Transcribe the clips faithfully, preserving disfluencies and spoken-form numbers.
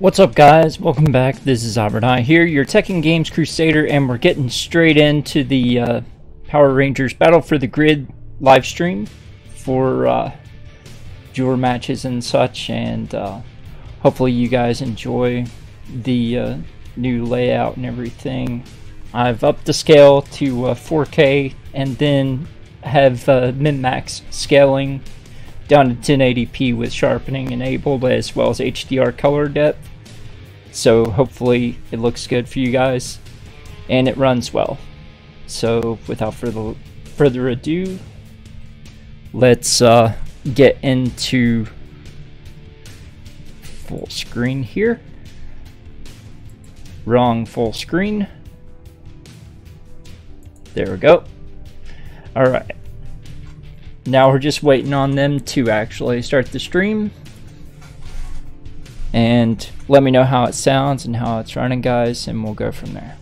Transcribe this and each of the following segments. What's up guys, welcome back. This is xyberKnight here, your Tekken Games Crusader, and we're getting straight into the uh, Power Rangers Battle for the Grid live stream for uh, duel matches and such, and uh, hopefully you guys enjoy the uh, new layout and everything. I've upped the scale to uh, four K and then have uh, min-max scaling down to ten eighty p with sharpening enabled, as well as H D R color depth. So hopefully it looks good for you guys and it runs well. So without further further ado, let's uh, get into full screen here. Wrong full screen. There we go. All right. Now we're just waiting on them to actually start the stream. And let me know how it sounds and how it's running, guys, and we'll go from there.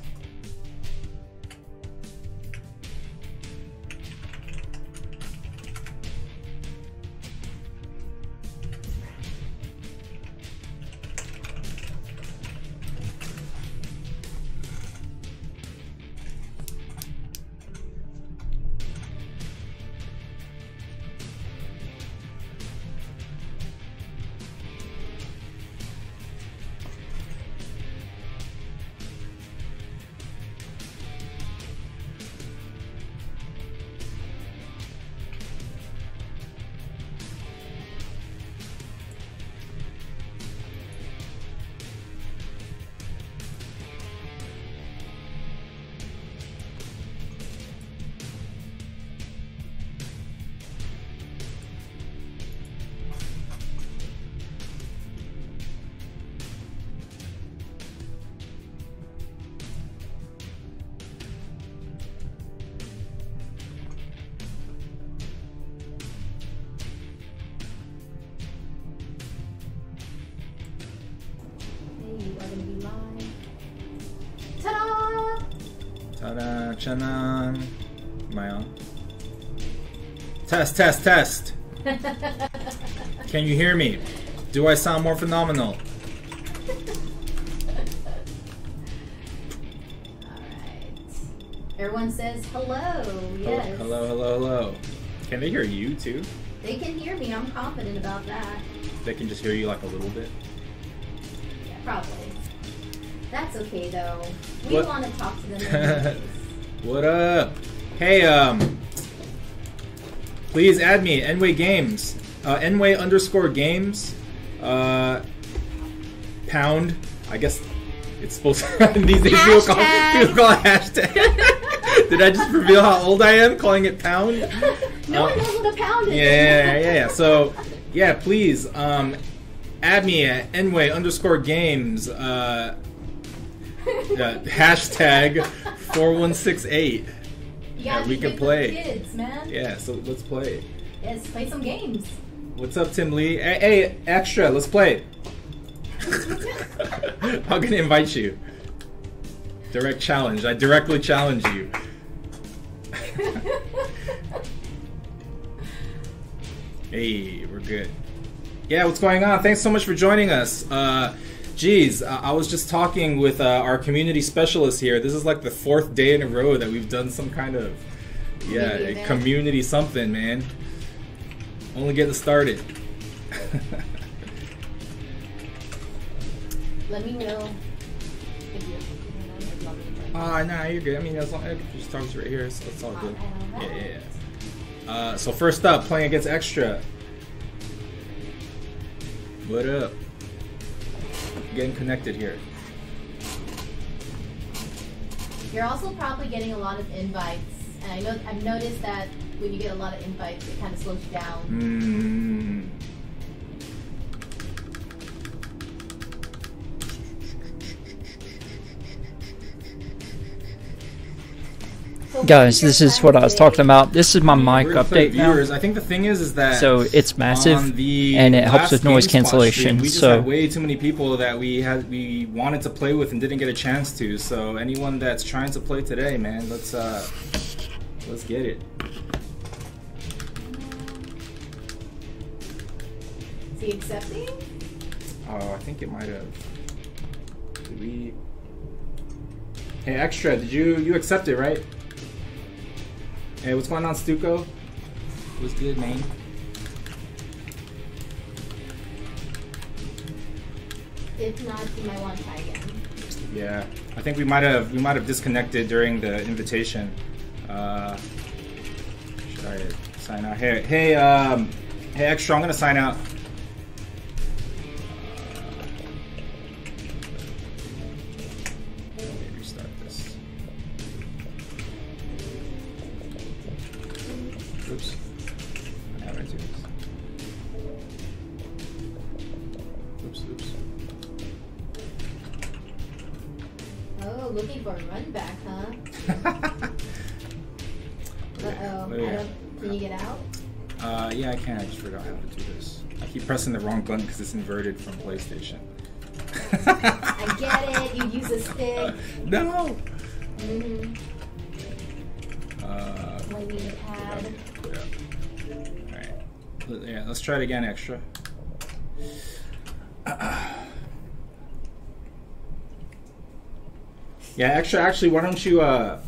Shannon, am I on? Test, test, test. Can you hear me? Do I sound more phenomenal? All right. Everyone says hello. Yes. Hello, hello, hello. Can they hear you too? They can hear me. I'm confident about that. They can just hear you like a little bit. Yeah, probably. That's okay though. We want to talk to them. What up? Hey, um, please add me, nWay Games, uh, nWay underscore games, uh, pound, I guess it's supposed to, these days people call, people call it hashtag. Did I just reveal how old I am, calling it pound? No one knows what a pound is. Yeah, yeah, yeah, so, yeah, please, um, add me at nWay underscore games, uh, Uh, hashtag four one six eight. Yeah, we can play. Kids, man. Yeah, so let's play. Yes, play some games. What's up, Tim Lee? Hey, hey extra, let's play. I'm gonna invite you. Direct challenge. I directly challenge you. Hey, we're good. Yeah, what's going on? Thanks so much for joining us. Uh, Geez, uh, I was just talking with uh, our community specialist here. This is like the fourth day in a row that we've done some kind of, yeah, community, community something, man. Only getting started. Let me know. Ah, uh, nah, you're good. I mean, as long as I just talk to right here, so it's all good. All right. Yeah, yeah. Uh, so first up, playing against Extra. What up? Getting connected here. You're also probably getting a lot of invites, and I know I've noticed that when you get a lot of invites, it kind of slows you down. Mm. So guys, this is what I was talking about. This is my mic update now. I think the thing is, is that so it's massive and it helps with noise cancellation. We just so had way too many people that we had we wanted to play with and didn't get a chance to. So anyone that's trying to play today, man, let's uh, let's get it. Is he accepting? Oh, I think it might have. Sweet. Hey, Extra, did you you accept it, right? Hey, what's going on, Stuco? What's good, man? If not, you might want to try again. Yeah, I think we might have we might have disconnected during the invitation. Uh, should I sign out? Hey, hey, um, hey, Extra, I'm gonna sign out. Pressing the wrong button because it's inverted from PlayStation. I get it. You use a stick. No. Mm-hmm. Uh, well, we need a pad. Put up, put up. All right. Yeah, let's try it again, Extra. Uh, yeah, Extra. Actually, why don't you? Uh,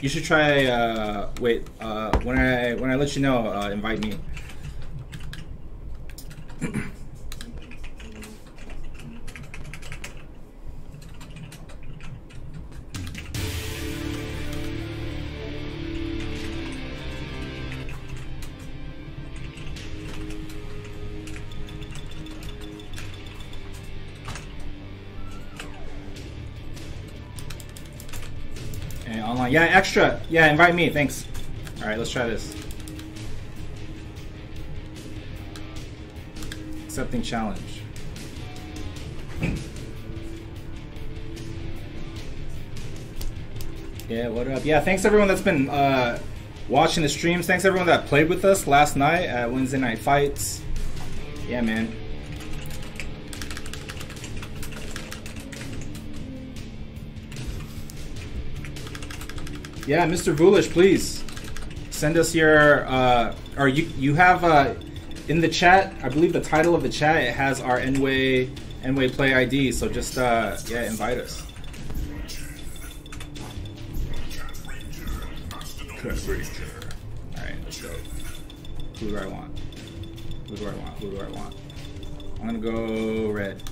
you should try. Uh, wait. Uh, when I when I let you know, uh, invite me. Yeah, Extra. Yeah, invite me. Thanks. All right, let's try this. Accepting challenge. Yeah, what up? Yeah, thanks everyone that's been uh, watching the streams. Thanks everyone that played with us last night at Wednesday Night Fights. Yeah, man. Yeah, Mister Voolish, please send us your, uh, or you you have uh, in the chat. I believe the title of the chat it has our nWay nWay Play I D. So just uh, yeah, invite us. All right, let's go. Who do I want? Who do I want? Who do I want? I'm gonna go red.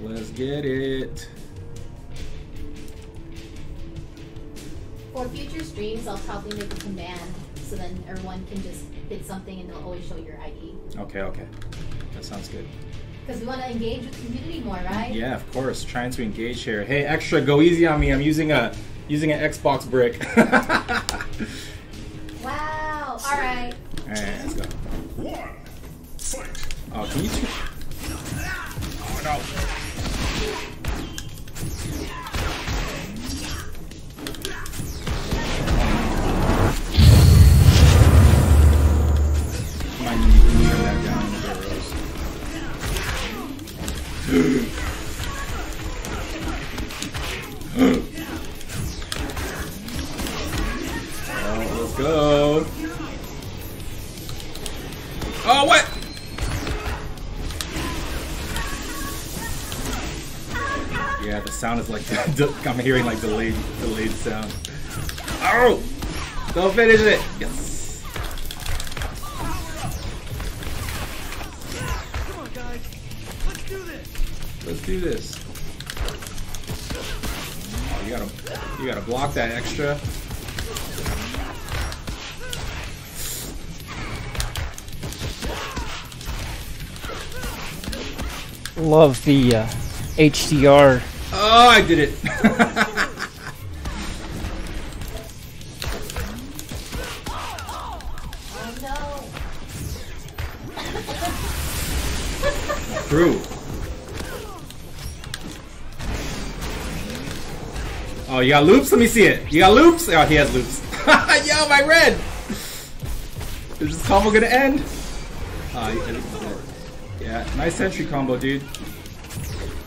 Let's get it. For future streams, I'll probably make a command so then everyone can just hit something and they'll always show your I D. Okay, okay. That sounds good. Because we want to engage with the community more, right? Yeah, of course. Trying to engage here. Hey, Extra, go easy on me. I'm using a using an Xbox brick. Wow. All right. All right, let's go. One, fight. Oh, can you two? Oh, no. Go. Oh, what? Yeah, the sound is like I'm hearing like delayed, delayed sound. Oh, go finish it. Yes. Come on, guys. Let's do this. Let's do this. Oh, you gotta, you gotta block that Extra. Love the uh, H D R. Oh, I did it. Oh, no. True. Oh, you got loops? Let me see it. You got loops? Oh, he has loops. Yo, my red. Is this combo gonna end? Uh, yeah. Yeah, nice sentry combo, dude.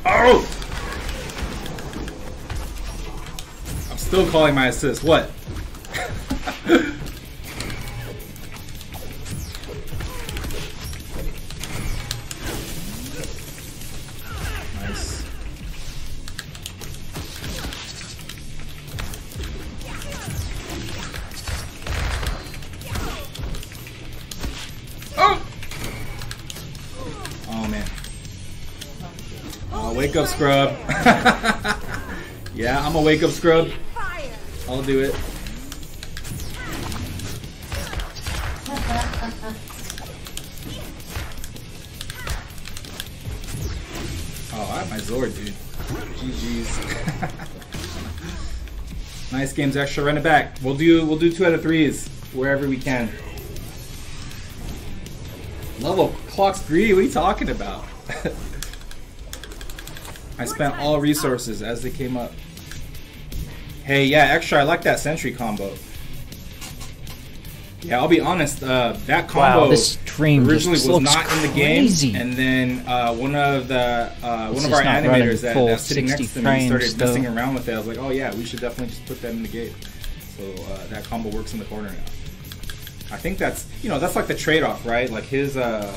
Oh! I'm still calling my assist. What? Wake up, scrub. Yeah, I'm a wake up, scrub. I'll do it. Oh, I have my Zord, dude. G G's. Nice games, extra. Run it back. We'll do we'll do two out of threes wherever we can. Level clock's greedy. What are you talking about? I spent all resources as they came up. Hey, yeah, extra. I like that Sentry combo. Yeah, I'll be honest. Uh, that combo wow, this stream originally was not crazy. in the game, and then uh, one of the uh, one of our animators that, that's sitting next to me started though. messing around with it. I was like, oh yeah, we should definitely just put that in the game. So uh, that combo works in the corner now. I think that's you know that's like the trade-off, right? Like his uh,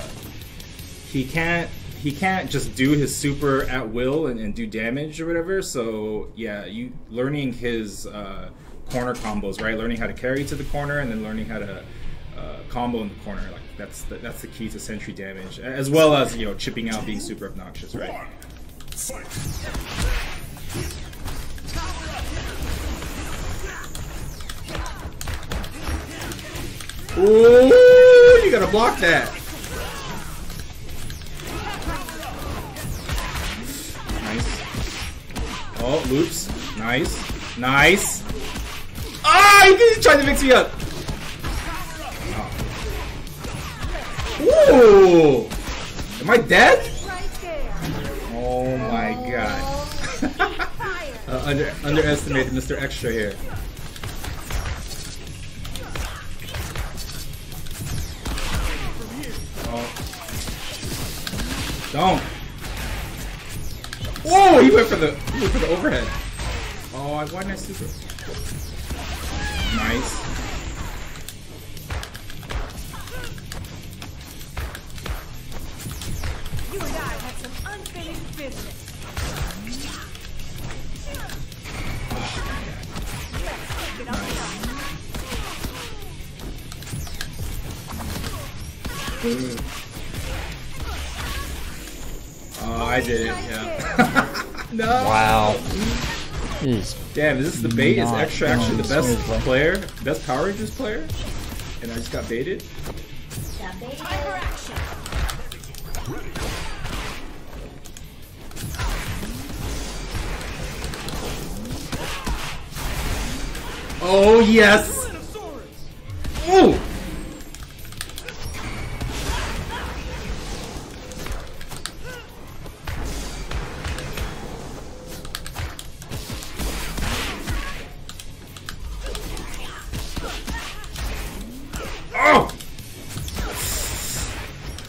he can't he can't just do his super at will and, and do damage or whatever. So yeah, you learning his. Uh, corner combos, right? Learning how to carry to the corner and then learning how to uh, combo in the corner. Like that's the, that's the key to Sentry damage, as well as you know chipping out, being super obnoxious, right? Ooh, you gotta block that. Nice. Oh, loops. Nice. Nice. Ah, oh, he's trying to mix me up. Oh. Ooh, am I dead? Oh my god! uh, under underestimated Mister Extra here. Oh, don't! Oh, he went for the he went for the overhead. Oh, I why didn't I super? Nice. You and I have some unfinished business. Oh, nice. Oh, I did it. Yeah. No. Wow. Is Damn, is this the bait? Is Extra actually the best player? Best Power Rangers player? And I just got baited? Oh, yes! Ooh!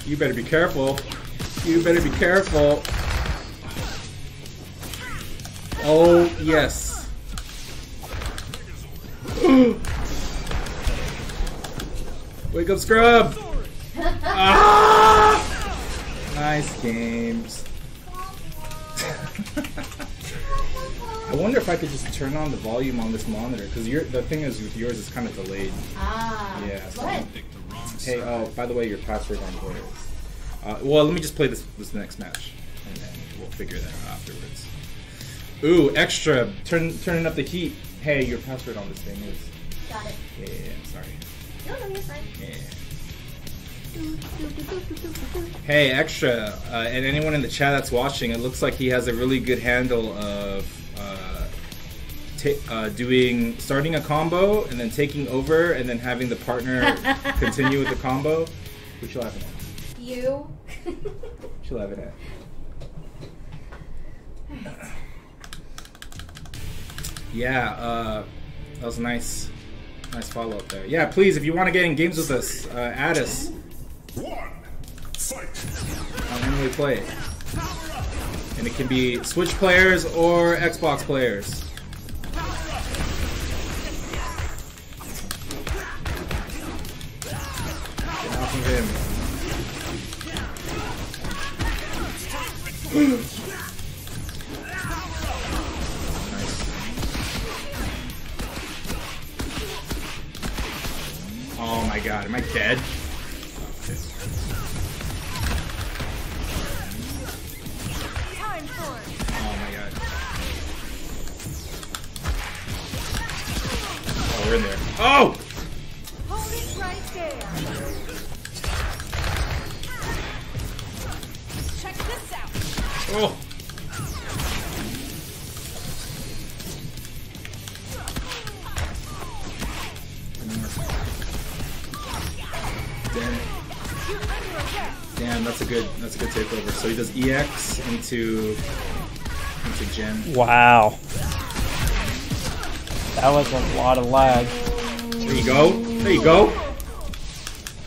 You better be careful. You better be careful. Oh, yes. Wake up, scrub! Ah! Nice games. I wonder if I could just turn on the volume on this monitor, because the thing is with yours is kind of delayed. Ah, yeah, so what? Hey, oh, by the way, your password on board is... Uh, well, let me just play this, this next match, and then we'll figure that out afterwards. Ooh, Extra, turn, turning up the heat. Hey, your password on this thing is... Got it. Yeah, yeah, yeah, sorry. No, no, you're fine. Yeah. Hey, Extra, uh, and anyone in the chat that's watching, it looks like he has a really good handle of uh, t uh, doing starting a combo and then taking over and then having the partner continue with the combo. What you laughing at? You. What you laughing at? Yeah, uh, that was nice. Nice follow up there. Yeah, please, if you want to get in games with us, uh, add us. One, fight. On nWay Play. And it can be Switch players or Xbox players. Get off of him. Nice. Oh my god, am I dead? Time for Oh my god. Oh, we're in there. Oh! Hold it right there. Check this out. Oh. Damn, that's a good that's a good takeover. So he does E X into into Jen. Wow. That was a lot of lag. There you go. There you go.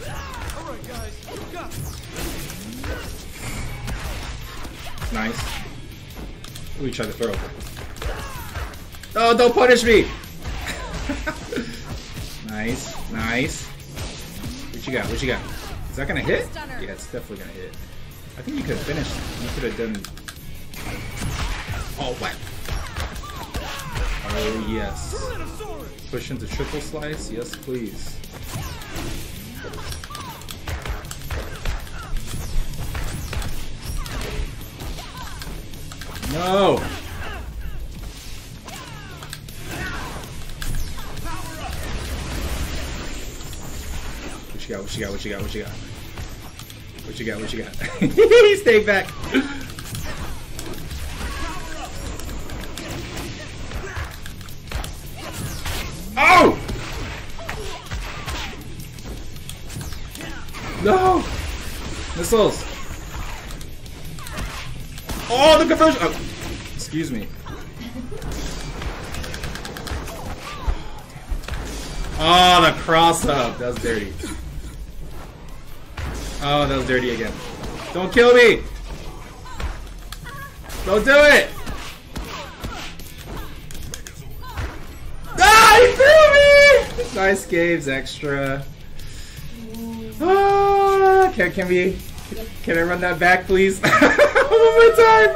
Alright guys, we got it. Nice. Ooh, he tried to throw over. Oh, don't punish me! Nice, nice. What you got? What you got? Is that gonna hit? Yeah, it's definitely gonna hit. I think you could have finished. You could have done. Oh, what? Oh, yes. Push into triple slice. Yes, please. No! What you got? What you got? What you got? What you got? What you got? What you got? He stayed back. Oh! No! Missiles! Oh, the conversion! Oh. Excuse me. Oh, the cross up. That was dirty. Oh, that was dirty again. Don't kill me! Don't do it! Ah, he threw me! Nice games, extra. Ah, can, can we... Can I run that back, please? One more time!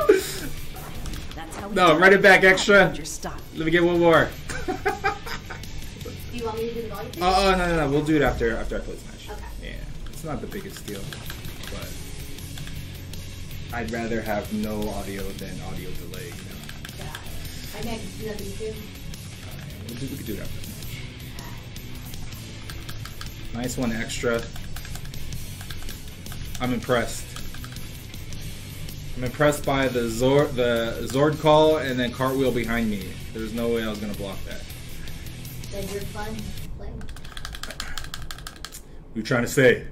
No, run it back, extra. Let me get one more. Do you want me to do the volume? Oh, no, no, no. We'll do it after, after I play this match. Okay. It's not the biggest deal, but I'd rather have no audio than audio delay, you know? Yeah. I mean, I can do that with you. Alright, we'll do, we can do that after the match. Nice one, extra. I'm impressed. I'm impressed by the Zord, the Zord call and then cartwheel behind me. There's no way I was going to block that. Then you're fun playing. What are you trying to say?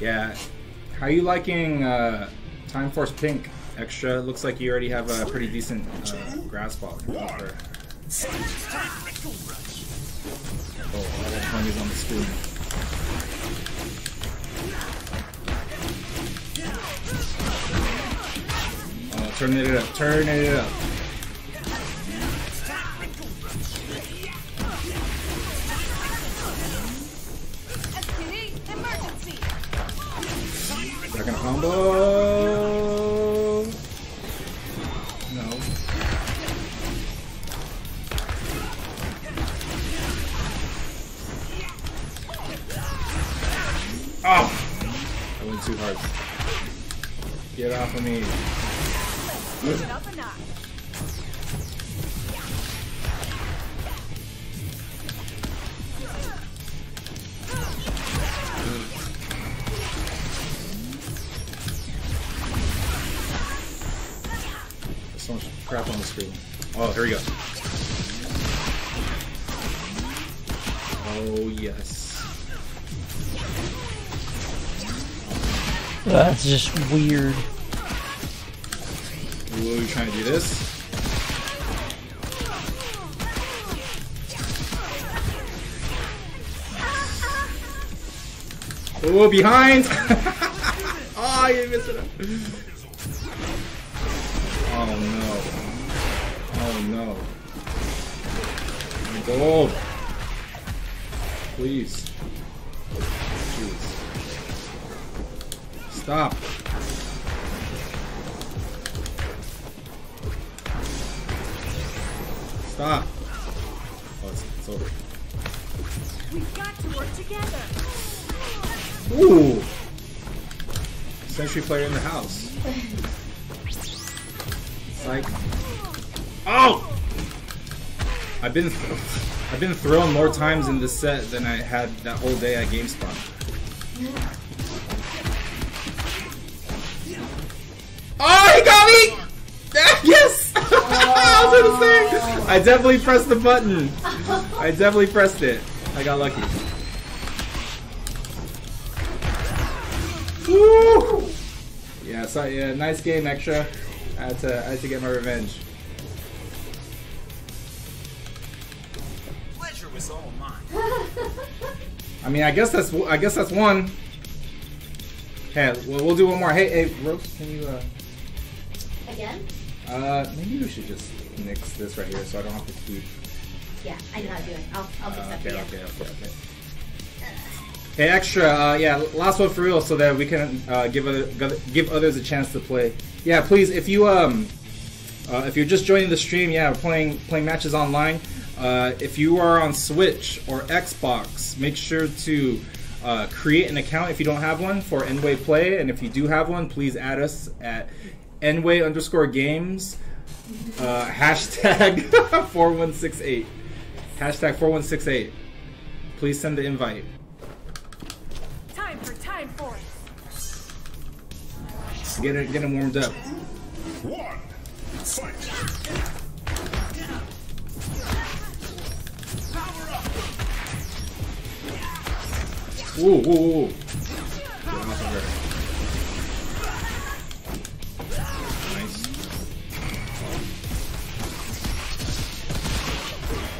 Yeah, how are you liking uh, Time Force Pink, extra? Looks like you already have a pretty decent uh, grasp off. Oh, all that fun is on the screen. Oh, turn it up, turn it up. Dragon combo. No. Oh! I went too hard. Get off of me. So much crap on the screen. Oh, here we go. Oh, yes. That's just weird. Ooh, you trying to do this? Nice. Oh, behind! Oh, you missed it up. Oh no. Oh no. Gold! Please. Jeez. Stop. Stop. Oh, it's, it's over. We've got to work together. Ooh. Sentry player in the house. Psych. Oh! I've been th I've been thrown more times in this set than I had that whole day at GameSpot. Oh, he got me! Yes! I was gonna say, I definitely pressed the button. I definitely pressed it. I got lucky. Woo! Yeah, so, yeah, nice game, Extra. I had to, I had to get my revenge. Pleasure was all mine. I mean, I guess that's, I guess that's one. Hey, we'll, we'll do one more. Hey, hey, Rose, can you? Uh... Again? Uh, maybe we should just nix this right here, so I don't have to keep. Yeah, I know how to do it. I'll, I'll fix that. Uh, okay, yeah. okay, okay, okay. Hey, Extra, uh, yeah, last one for real, so that we can uh, give other, give others a chance to play. Yeah, please, if you um, uh, if you're just joining the stream, yeah, playing playing matches online. Uh, if you are on Switch or Xbox, make sure to uh, create an account if you don't have one for nWay Play, and if you do have one, please add us at nWay underscore games uh, hashtag four one six eight hashtag four one six eight. Please send the invite. Get it, get him warmed up. One, fight. Power up. Ooh, ooh, ooh. Nice.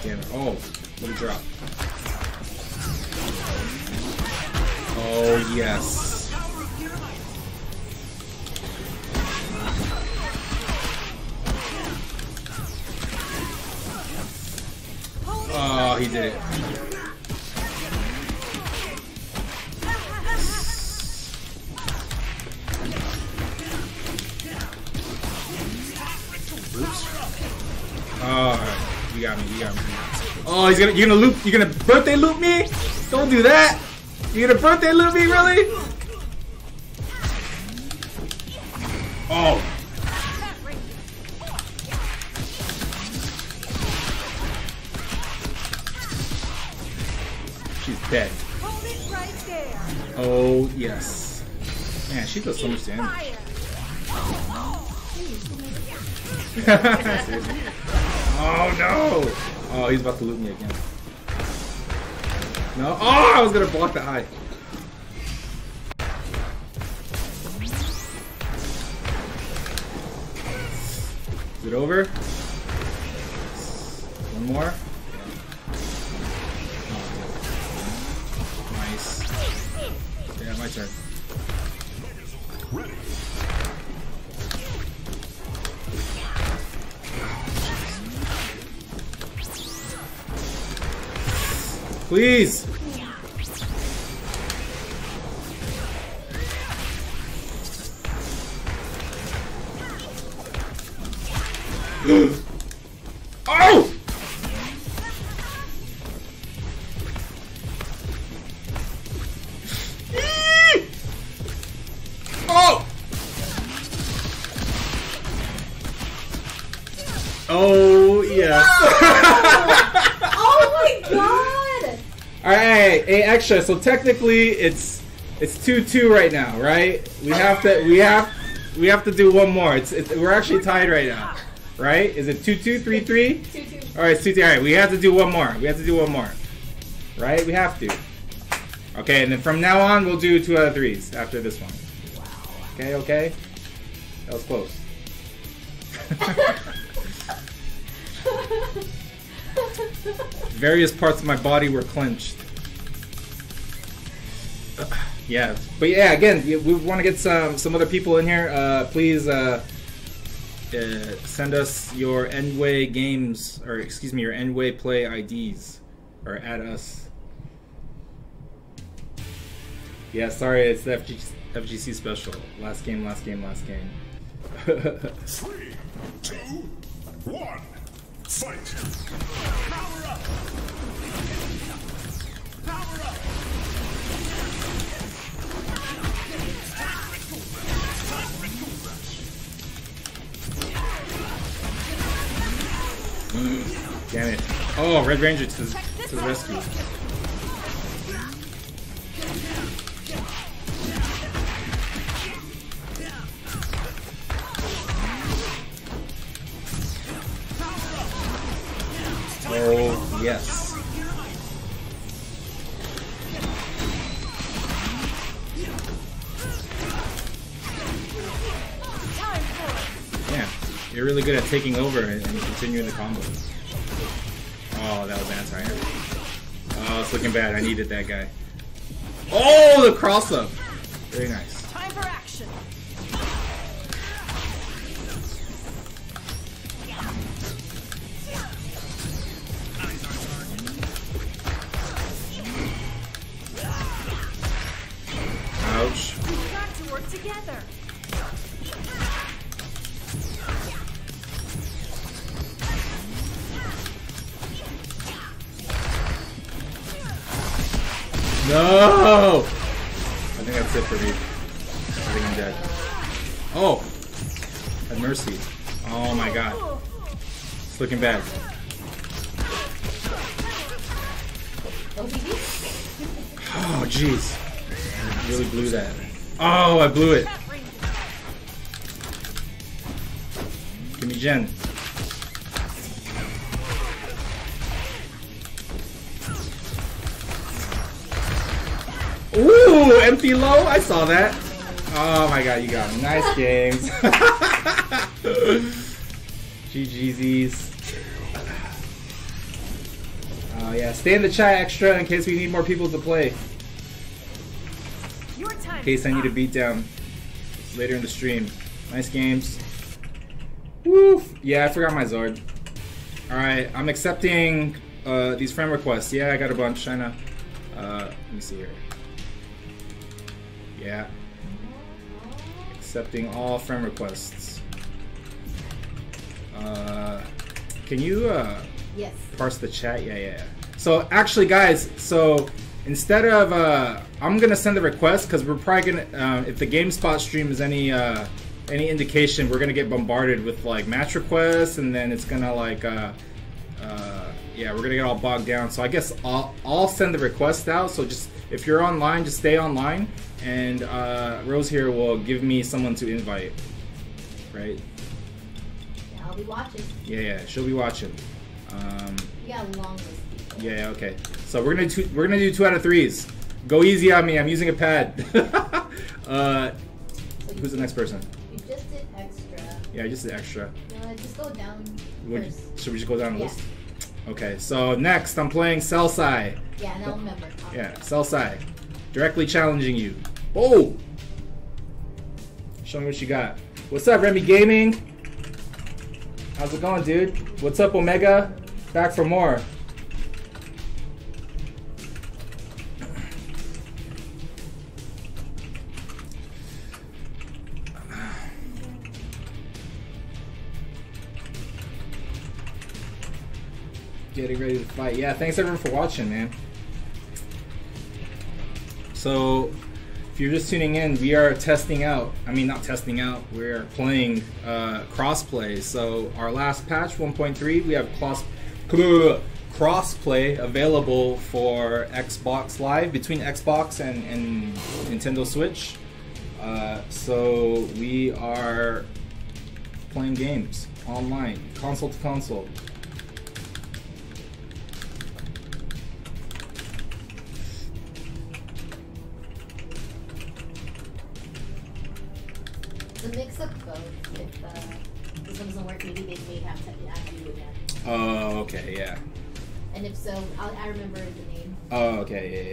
Damn it! Oh, what a drop! Oh yes. Oh, he did it. Oops. Oh, you got me, you got me. Oh, he's gonna, you're gonna loop, you're gonna birthday loop me? Don't do that. You're gonna birthday loop me, really? Oh. Dead. Hold it right there. Oh yes. Man, she does so much damage. Oh no! Oh, he's about to loot me again. No? Oh, I was gonna block the eye. Is it over? One more. Yeah, my turn. Ready. Please. Oh! Oh, yes. No! Oh my god! Alright, hey, Extra, so technically it's it's two two right now, right? We have to we have we have to do one more. It's, it's we're actually tied right now. Right? Is it two two, three three? two two. Alright, it's two two. Alright, we have to do one more. We have to do one more. Right? We have to. Okay, and then from now on we'll do two out of threes after this one. Wow. Okay, okay. That was close. Various parts of my body were clenched. Uh, yeah, but yeah, again, we want to get some some other people in here. Uh, please uh, uh, send us your nWay Games, or excuse me, your nWay Play I Ds, or add us. Yeah, sorry, it's the F G C special. Last game, last game, last game. Three, two, one. Fight! Power up! Power up! Oh, Red Ranger to the, to the rescue. Oh, yes. You're really good at taking over and continuing the combo. Oh, that was anti-air. Oh, it's looking bad. I needed that guy. Oh, the cross-up! Very nice. Time for action. Ouch. We've got to work together. No! I think that's it for me. I think I'm dead. Oh! Have mercy. Oh my god. It's looking bad. Oh jeez. I really blew that. Oh, I blew it. Give me Jen. Ooh, empty low? I saw that. Oh my god, you got him. Nice games. G G Zs. Oh yeah, stay in the chat extra in case we need more people to play. In case I need a beatdown later in the stream. Nice games. Woo! Yeah, I forgot my Zord. Alright, I'm accepting uh, these friend requests. Yeah, I got a bunch. I know. Uh, let me see here. Yeah. Accepting all friend requests. Uh, can you uh, yes. parse the chat? Yeah, yeah, yeah. So actually, guys, so instead of uh, I'm gonna send the request because we're probably gonna uh, if the GameSpot stream is any uh, any indication, we're gonna get bombarded with like match requests, and then it's gonna like uh, uh, yeah, we're gonna get all bogged down. So I guess I'll I'll send the request out. So just if you're online, just stay online. And uh, Rose here will give me someone to invite, right? Yeah, I'll be watching. Yeah, yeah, she'll be watching. Um, you got a long list of people. Yeah, okay. So we're gonna do, we're gonna do two out of threes. Go easy on me. I'm using a pad. uh, so who's the next person? You just did extra. Yeah, I just did extra. Uh, just go down. Would, should we just go down the yeah. list? Okay. So next, I'm playing Celsai. Yeah, and I'll remember. I'll yeah, Celsai. Directly challenging you. Oh! Show me what you got. What's up, Remy Gaming? How's it going, dude? What's up, Omega? Back for more. Getting ready to fight. Yeah, thanks everyone for watching, man. So, if you're just tuning in, we are testing out, I mean not testing out, we're playing uh, crossplay. So our last patch, one point three, we have crossplay available for Xbox Live, between Xbox and, and Nintendo Switch. Uh, so we are playing games online, console to console. It's a mix of both. If uh, this one doesn't work, maybe they may have to add you again. Oh, okay, yeah. And if so, I'll, I remember the name. Oh, okay, yeah,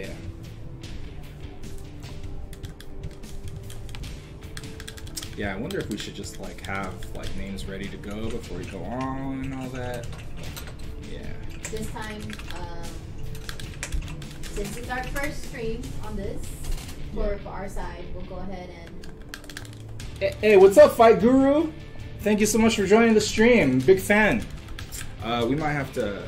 yeah. Yeah, I wonder if we should just like have like names ready to go before we go on and all that. Yeah. yeah. This time, um, since it's our first stream on this, for, yeah. for our side, we'll go ahead and. Hey, what's up, Fight Guru? Thank you so much for joining the stream. Big fan. Uh, we might have to. Uh,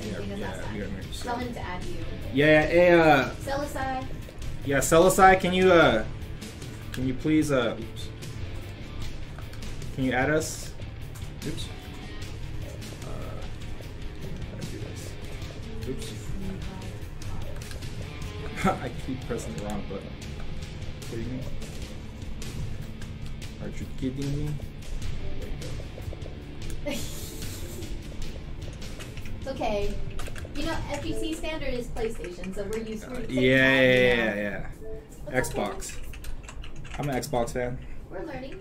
yep, yeah, yeah, yeah, tell him to add you. Yeah, hey, uh. Celsai. Yeah, Celsai, can you, uh. Can you please, uh. Oops. Can you add us? Oops. Uh. How do I do this? Oops. I keep pressing the wrong button. What do you mean? Are you kidding me? There you go. It's okay. You know, F P C standard is PlayStation, so we're used to it. Uh, yeah, yeah, yeah, yeah, yeah. Xbox. Okay. I'm an Xbox fan. We're learning.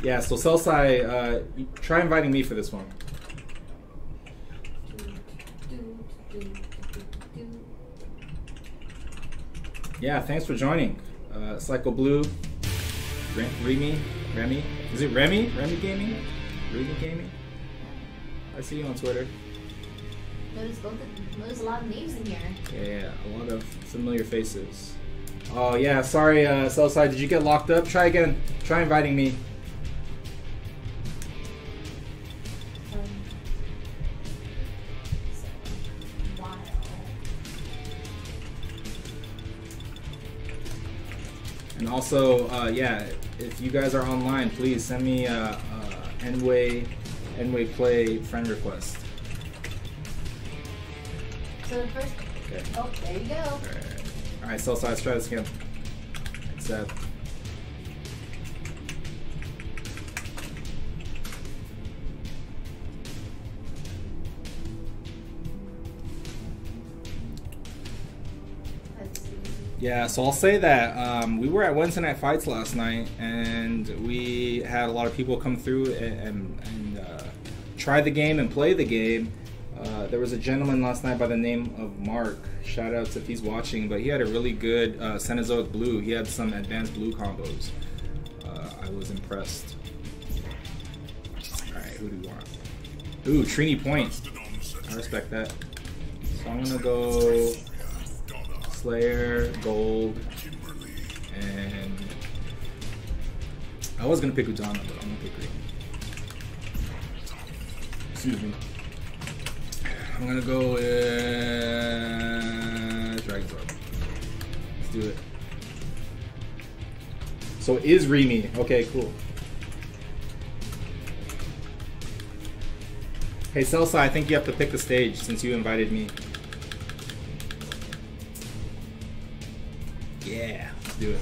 Yeah, so Celsai, uh, try inviting me for this one. Yeah, thanks for joining. Uh, Psycho Blue, Remy, Remy, is it Remy? Remy Gaming? Remy Gaming? I see you on Twitter. Notice both of, notice a lot of names in here. Yeah, yeah, a lot of familiar faces. Oh yeah, sorry, uh, Celsai, did you get locked up? Try again. Try inviting me. And also, uh, yeah, if you guys are online, please send me uh, uh, nWay, nWay Play friend request. So the first. Okay. Oh, there you go. All right, all right, so, so let's try this again. Except. Yeah, so I'll say that um, we were at Wednesday Night Fights last night, and we had a lot of people come through and, and uh, try the game and play the game. Uh, there was a gentleman last night by the name of Mark. Shout out if he's watching, but he had a really good uh, Cenozoic Blue. He had some advanced blue combos. Uh, I was impressed. All right, who do we want? Ooh, Trini Point. I respect that. So I'm gonna go. Slayer, Gold, and I was gonna pick Udonna, but I'm gonna pick green. Excuse me. I'm gonna go with Dragonzord. Let's do it. So it is Remy. Okay, cool. Hey Celsa, I think you have to pick the stage since you invited me. Yeah, let's do it.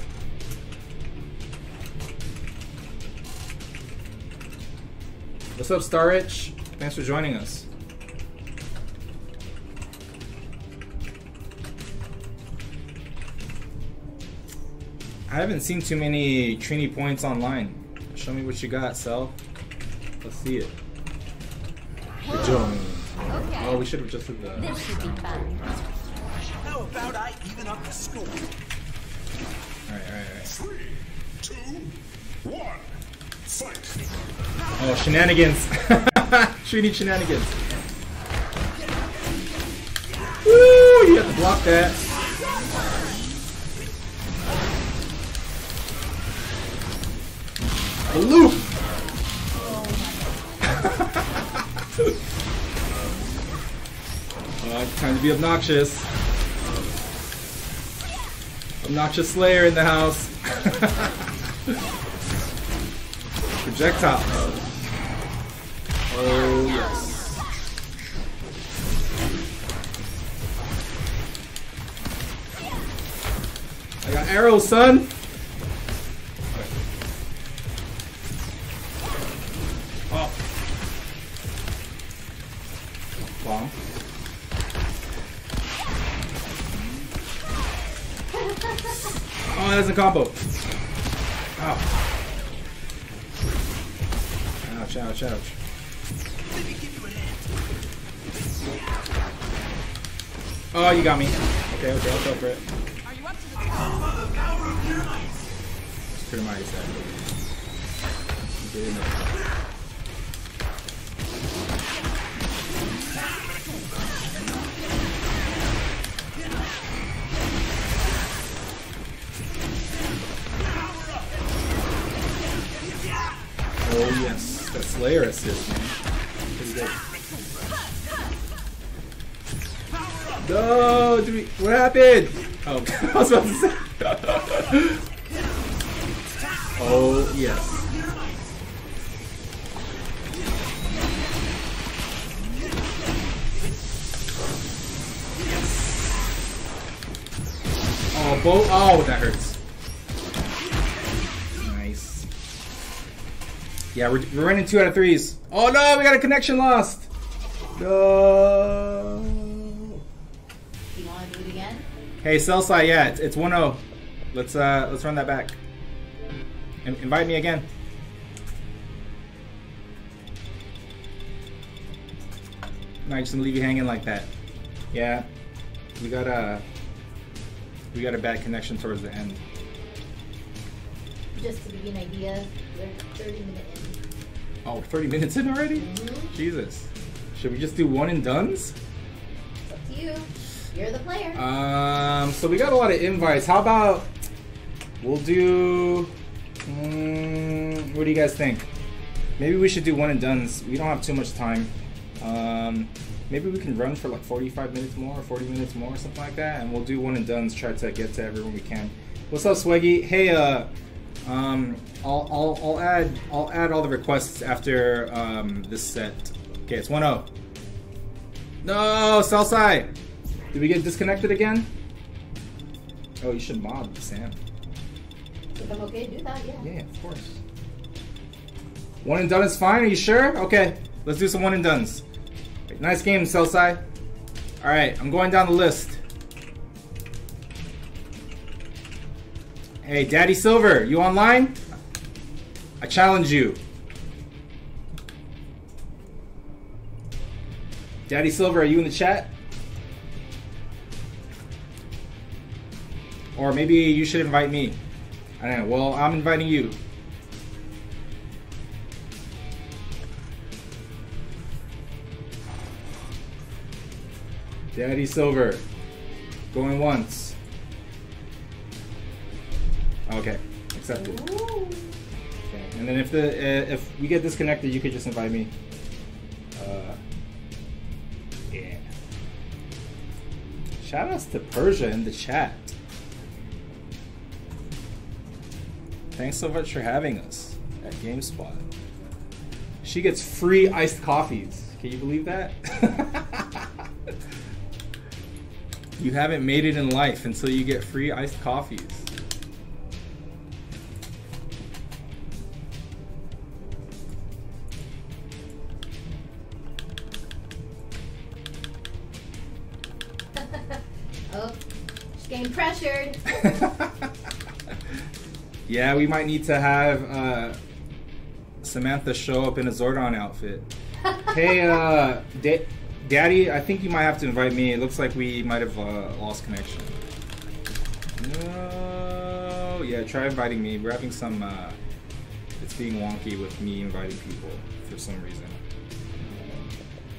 What's up, Starrich? Thanks for joining us. I haven't seen too many Trini points online. Show me what you got, Cel. Let's see it. Good job. Okay. Oh, we should have just did the. This should be fun. How about I even up the score? Alright, alright, alright. Three, two, one, fight! Oh, shenanigans! Trini shenanigans! Woo! You have to block that! The loop! Oh, time to be obnoxious. Obnoxious Slayer in the house. Projectiles. Oh yes. I got arrows, son. Oh. Bomb. Oh, that's a combo. Ow. Ouch, ouch, ouch. Oh, you got me. Okay, okay, I'll go for it. Are you up to the power of your life? Pretty mighty sad. Get in there. Oh yes, that Slayer assist, man. Pretty good. No, did we, what happened? Oh, I was about to say. Oh yes. combo. Oh, that hurts. Nice. Yeah, we're, we're running two out of threes. Oh no, we got a connection lost. No. You want to do it again? Hey, Cell Side, yeah, it's, it's one oh. Let's uh, let's run that back. In invite me again. No, I'm just gonna leave you hanging like that. Yeah, we got a we got a bad connection towards the end. Just to give you an idea, we're thirty minutes in. Oh, thirty minutes in already? Mm-hmm. Jesus, should we just do one and done's? It's up to you. You're the player. Um, so we got a lot of invites. How about we'll do? Um, what do you guys think? Maybe we should do one and done's. We don't have too much time. Um, maybe we can run for like forty-five minutes more or forty minutes more or something like that, and we'll do one and done's, try to get to everyone we can. What's up, Swaggy? Hey, uh, um, I'll, I'll, I'll add, I'll add all the requests after, um, this set. Okay, it's one oh. No, Southside! Did we get disconnected again? Oh, you should mob, Sam. If I'm okay to do that, yeah. Yeah, of course. One and done is fine, are you sure? Okay, let's do some one and done's. Nice game, Cellside. Alright, I'm going down the list. Hey, Daddy Silver, you online? I challenge you. Daddy Silver, are you in the chat? Or maybe you should invite me. I don't know. Well, I'm inviting you. Daddy Silver, going once. Okay, accepted. Okay. And then if the uh, if we get disconnected, you could just invite me. Uh, yeah. Shout outs to Persia in the chat. Thanks so much for having us at GameSpot. She gets free iced coffees. Can you believe that? You haven't made it in life until you get free iced coffees. Oh, she's getting pressured. Yeah, we might need to have uh, Samantha show up in a Zordon outfit. Hey, uh, da Daddy, I think you might have to invite me. It looks like we might have uh, lost connection. No, yeah, try inviting me. We're having some, uh, it's being wonky with me inviting people for some reason.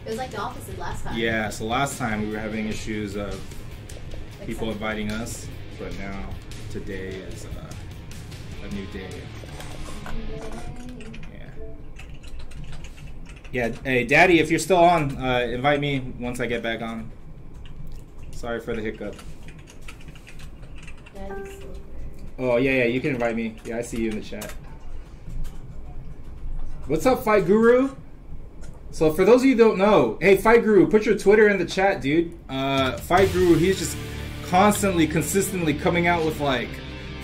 It was like the opposite last time. Yeah, so last time we were having issues of people inviting us, but now today is uh, a new day. Yeah. Yeah. Hey, Daddy, if you're still on, uh, invite me once I get back on. Sorry for the hiccup. Oh yeah, yeah. You can invite me. Yeah, I see you in the chat. What's up, Fight Guru? So for those of you who don't know, hey, Fight Guru, put your Twitter in the chat, dude. Uh, Fight Guru, he's just constantly, consistently coming out with like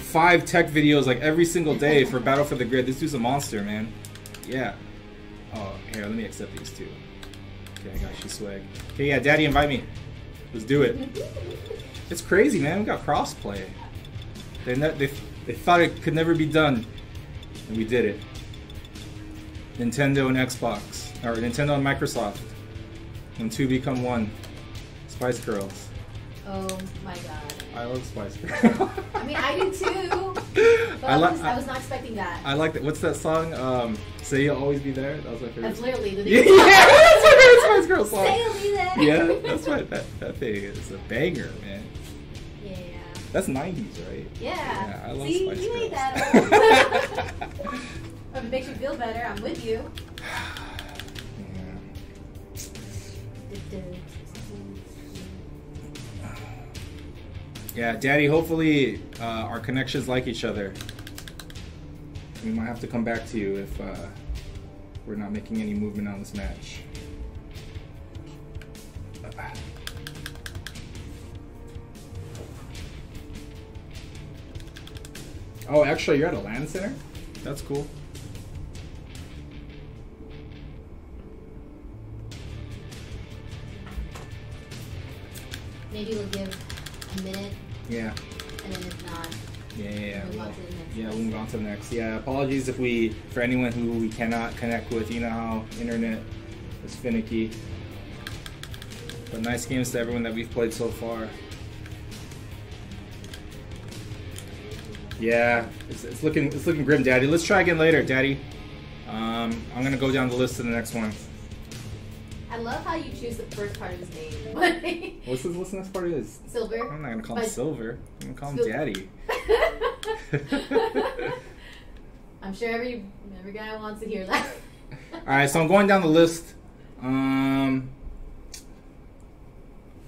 five tech videos like every single day for Battle for the Grid. This dude's a monster, man. Yeah. Oh, here, let me accept these two. Okay, I got you, Swag. Okay, yeah, Daddy, invite me. Let's do it. It's crazy, man. We got crossplay. They, they, they thought it could never be done, and we did it. Nintendo and Xbox, or Nintendo and Microsoft. When two become one. Spice Girls. Oh my god. I love Spice Girls. I mean, I do too. But I, I, was, I was not expecting that. I like that. What's that song? Um, Say You'll Always Be There? That was my favorite. That's literally the yeah, that's my favorite Spice Girls song. Say You'll Be There. Yeah, that's what that, that thing is. A banger, man. Yeah. That's nineties, right? Yeah. Yeah, I love See, Spice Girls. See, you made that up. If it makes you feel better, I'm with you. Yeah. Yeah, Daddy, hopefully uh, our connections like each other. We might have to come back to you if uh, we're not making any movement on this match. Oh, actually, you're at a LAN center? That's cool. Maybe we'll give a minute. Yeah. And then if not, yeah, yeah, yeah. We'll, we'll, yeah, we'll move on to the next. Yeah, apologies if we, for anyone who we cannot connect with, you know how internet is finicky. But nice games to everyone that we've played so far. Yeah, it's, it's looking it's looking grim, Daddy. Let's try again later, Daddy. Um, I'm gonna go down the list to the next one. I love how you choose the first part of his name. What's his what's the next part is? Silver. I'm not gonna call him Silver. I'm gonna call him Silver. Daddy. I'm sure every every guy wants to hear that. All right, so I'm going down the list. Um.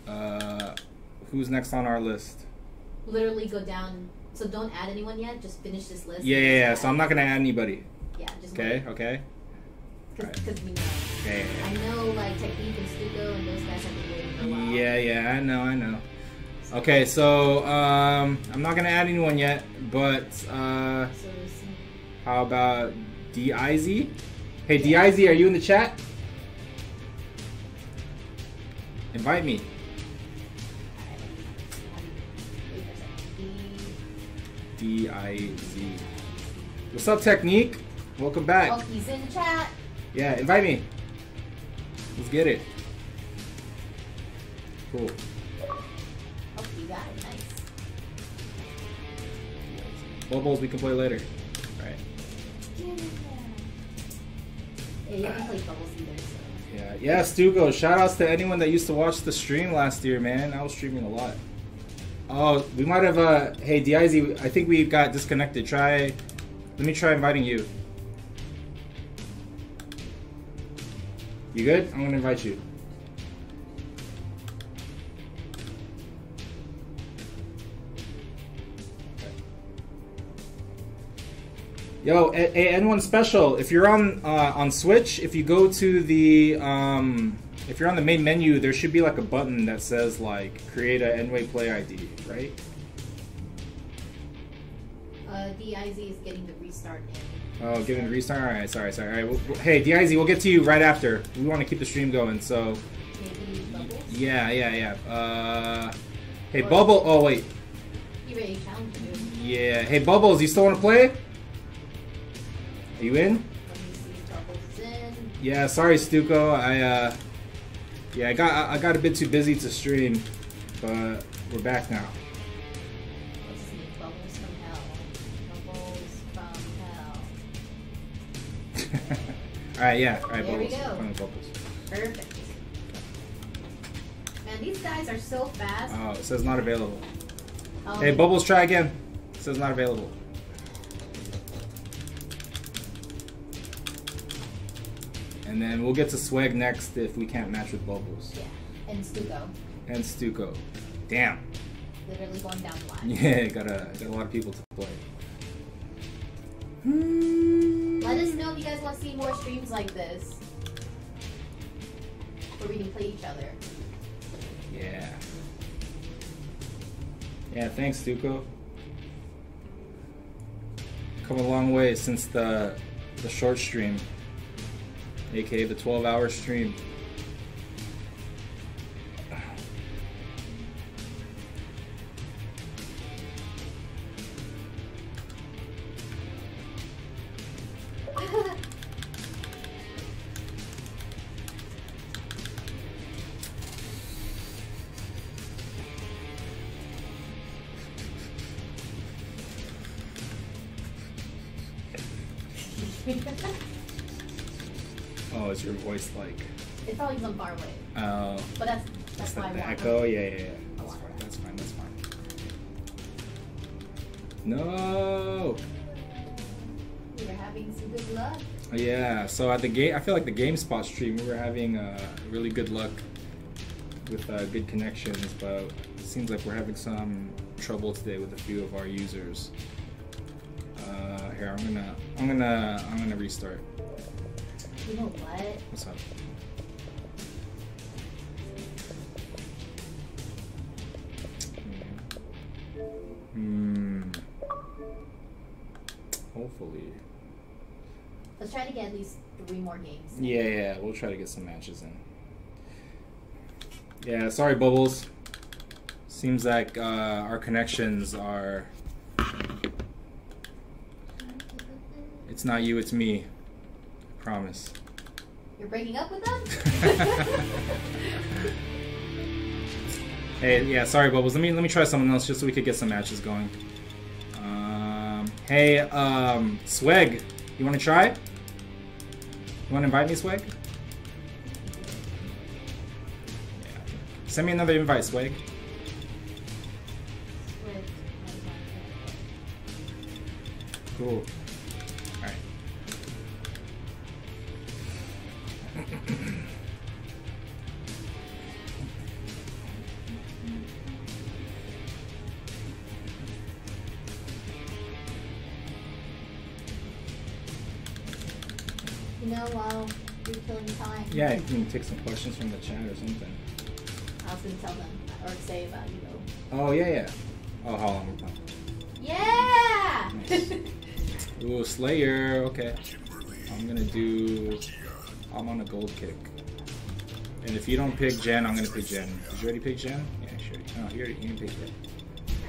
Uh, who's next on our list? Literally go down. So don't add anyone yet. Just finish this list. Yeah, yeah, yeah. So I'm not gonna add anybody. Yeah, just okay, wait. Okay. Because right. we know. Okay. I know like Technique and Stuco and those guys have been waiting for a while. Yeah, yeah, I know, I know. Okay, so um, I'm not gonna add anyone yet, but uh, so how about D I Z? Hey, yeah. D I Z, are you in the chat? Invite me. D I Z. What's up, Technique? Welcome back. Oh, he's in the chat. Yeah, invite me. Let's get it. Cool. Oh, you got it. Nice. Bubbles we can play later. All right. Yeah, yeah you can uh, play bubbles either. So. Yeah, yeah, Stugo. Shout outs to anyone that used to watch the stream last year, man. I was streaming a lot. Oh, we might have, uh, hey, D I Z, I think we got disconnected. Try, let me try inviting you. You good? I'm gonna invite you. Yo, hey, anyone special, if you're on, uh, on Switch, if you go to the, um... if you're on the main menu, there should be like a button that says like create a nWay Play I D, right? Uh, D I Z is getting the restart in. Oh, getting the restart? Alright, sorry, sorry. All right. We'll, we'll, hey, D I Z, we'll get to you right after. We want to keep the stream going, so. Maybe Bubbles? Yeah, yeah, yeah. Uh, hey, or Bubble. Oh, wait. You ready to challenge you? Yeah. Hey, Bubbles, you still want to play? Are you in? Let me see if Bubbles is in. Yeah, sorry, Stuco. I, uh,. Yeah, I got I got a bit too busy to stream, but we're back now. Let's see, Bubbles from hell. Bubbles from hell. All right, yeah, all right, there Bubbles. There we go. Bubbles. Perfect. Man, these guys are so fast. Oh, it says not available. Oh. Hey, Bubbles, try again. It says not available. And then we'll get to Swag next if we can't match with Bubbles. Yeah, and Stuco. And Stuco. Damn. Literally going down the line. Yeah, got a, got a lot of people to play. Let us know if you guys want to see more streams like this. Where we can play each other. Yeah. Yeah, thanks, Stuco. Come a long way since the, the short stream. A K A the twelve hour stream. Your voice like it probably comes far away. Oh, uh, but that's that's why the echo. Yeah, yeah, yeah. That's fine. That's fine. That's fine. No. We were having some good luck. Yeah. So at the game, I feel like the GameSpot stream, we were having uh, really good luck with uh, good connections, but it seems like we're having some trouble today with a few of our users. Uh, here, I'm gonna, I'm gonna, I'm gonna restart. You know what? What's up? Hmm. Hopefully. Let's try to get at least three more games. Yeah, yeah, we'll try to get some matches in. Yeah, sorry, Bubbles. Seems like uh, our connections are... It's not you, it's me. I promise. You're breaking up with us? Hey, yeah, sorry, Bubbles. Let me let me try someone else just so we could get some matches going. Um, hey, um, Swag, you want to try? You want to invite me, Swag? Yeah. Send me another invite, Swag. Cool. All right. You know, while you're killing time. Yeah, I can take some questions from the chat or something. I was gonna tell them or say about you though. Oh yeah, yeah. Oh, how long? Yeah. Nice. Ooh, Slayer, okay. I'm gonna do... I'm on a gold kick. And if you don't pick Jen, I'm gonna pick Jen. Did you already pick Jen? Yeah, sure. No, you already you didn't pick it.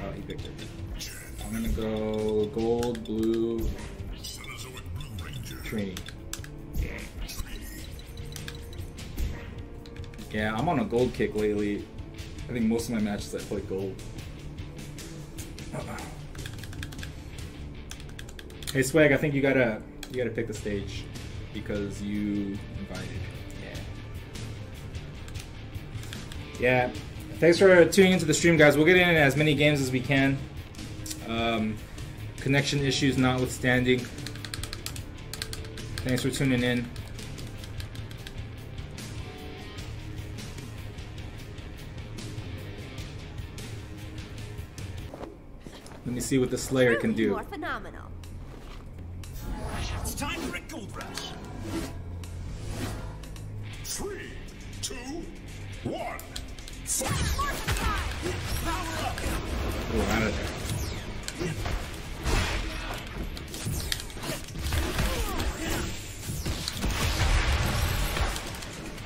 Oh, he picked it. I'm gonna go gold, blue... Trini. Yeah, I'm on a gold kick lately. I think most of my matches I play gold. Uh-oh. Hey Swag, I think you gotta you gotta pick the stage because you invited. Yeah. Yeah. Thanks for tuning into the stream, guys. We'll get in as many games as we can. Um, connection issues notwithstanding. Thanks for tuning in. Let me see what the Slayer can do. You are phenomenal. It's time for a Gold Rush. Three, two, one, fight! Power up! Ooh, out of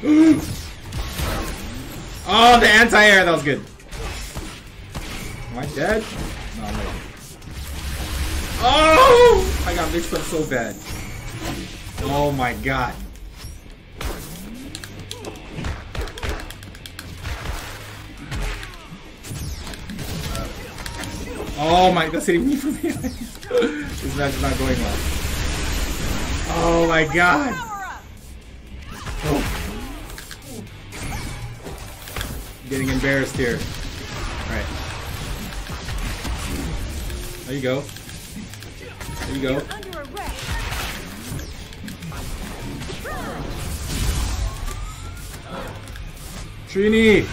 there. Oh, the anti-air, that was good. Am I dead? No, I'm not. Oh! I got mixed up so bad. Oh my god. Oh my, that's hitting me from behind. This match is not going well. Oh my god. Oh. I'm getting embarrassed here. Alright. There you go. There you go. Trini!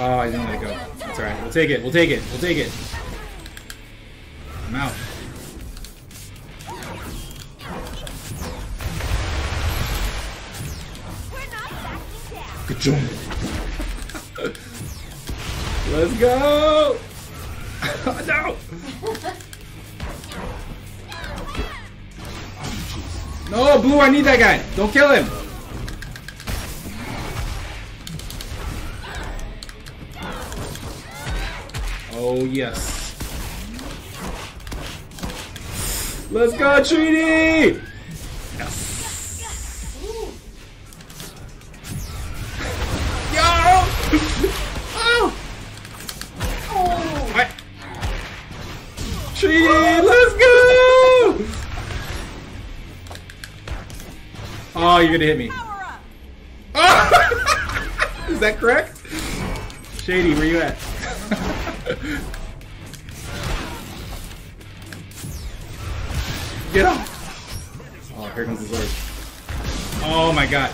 Oh, I didn't let it go. That's alright. We'll take it. We'll take it. We'll take it. I'm out. Good job. Let's go! Oh, no! No, Blue, I need that guy! Don't kill him! Oh, yes. Let's go, Trini! Yes! Yo! Oh! Oh! What? Trini, let's go! Oh, you're gonna hit me. Oh! Is that correct? Shady, where you at? Get off! Oh, here comes the Zord. Oh my god.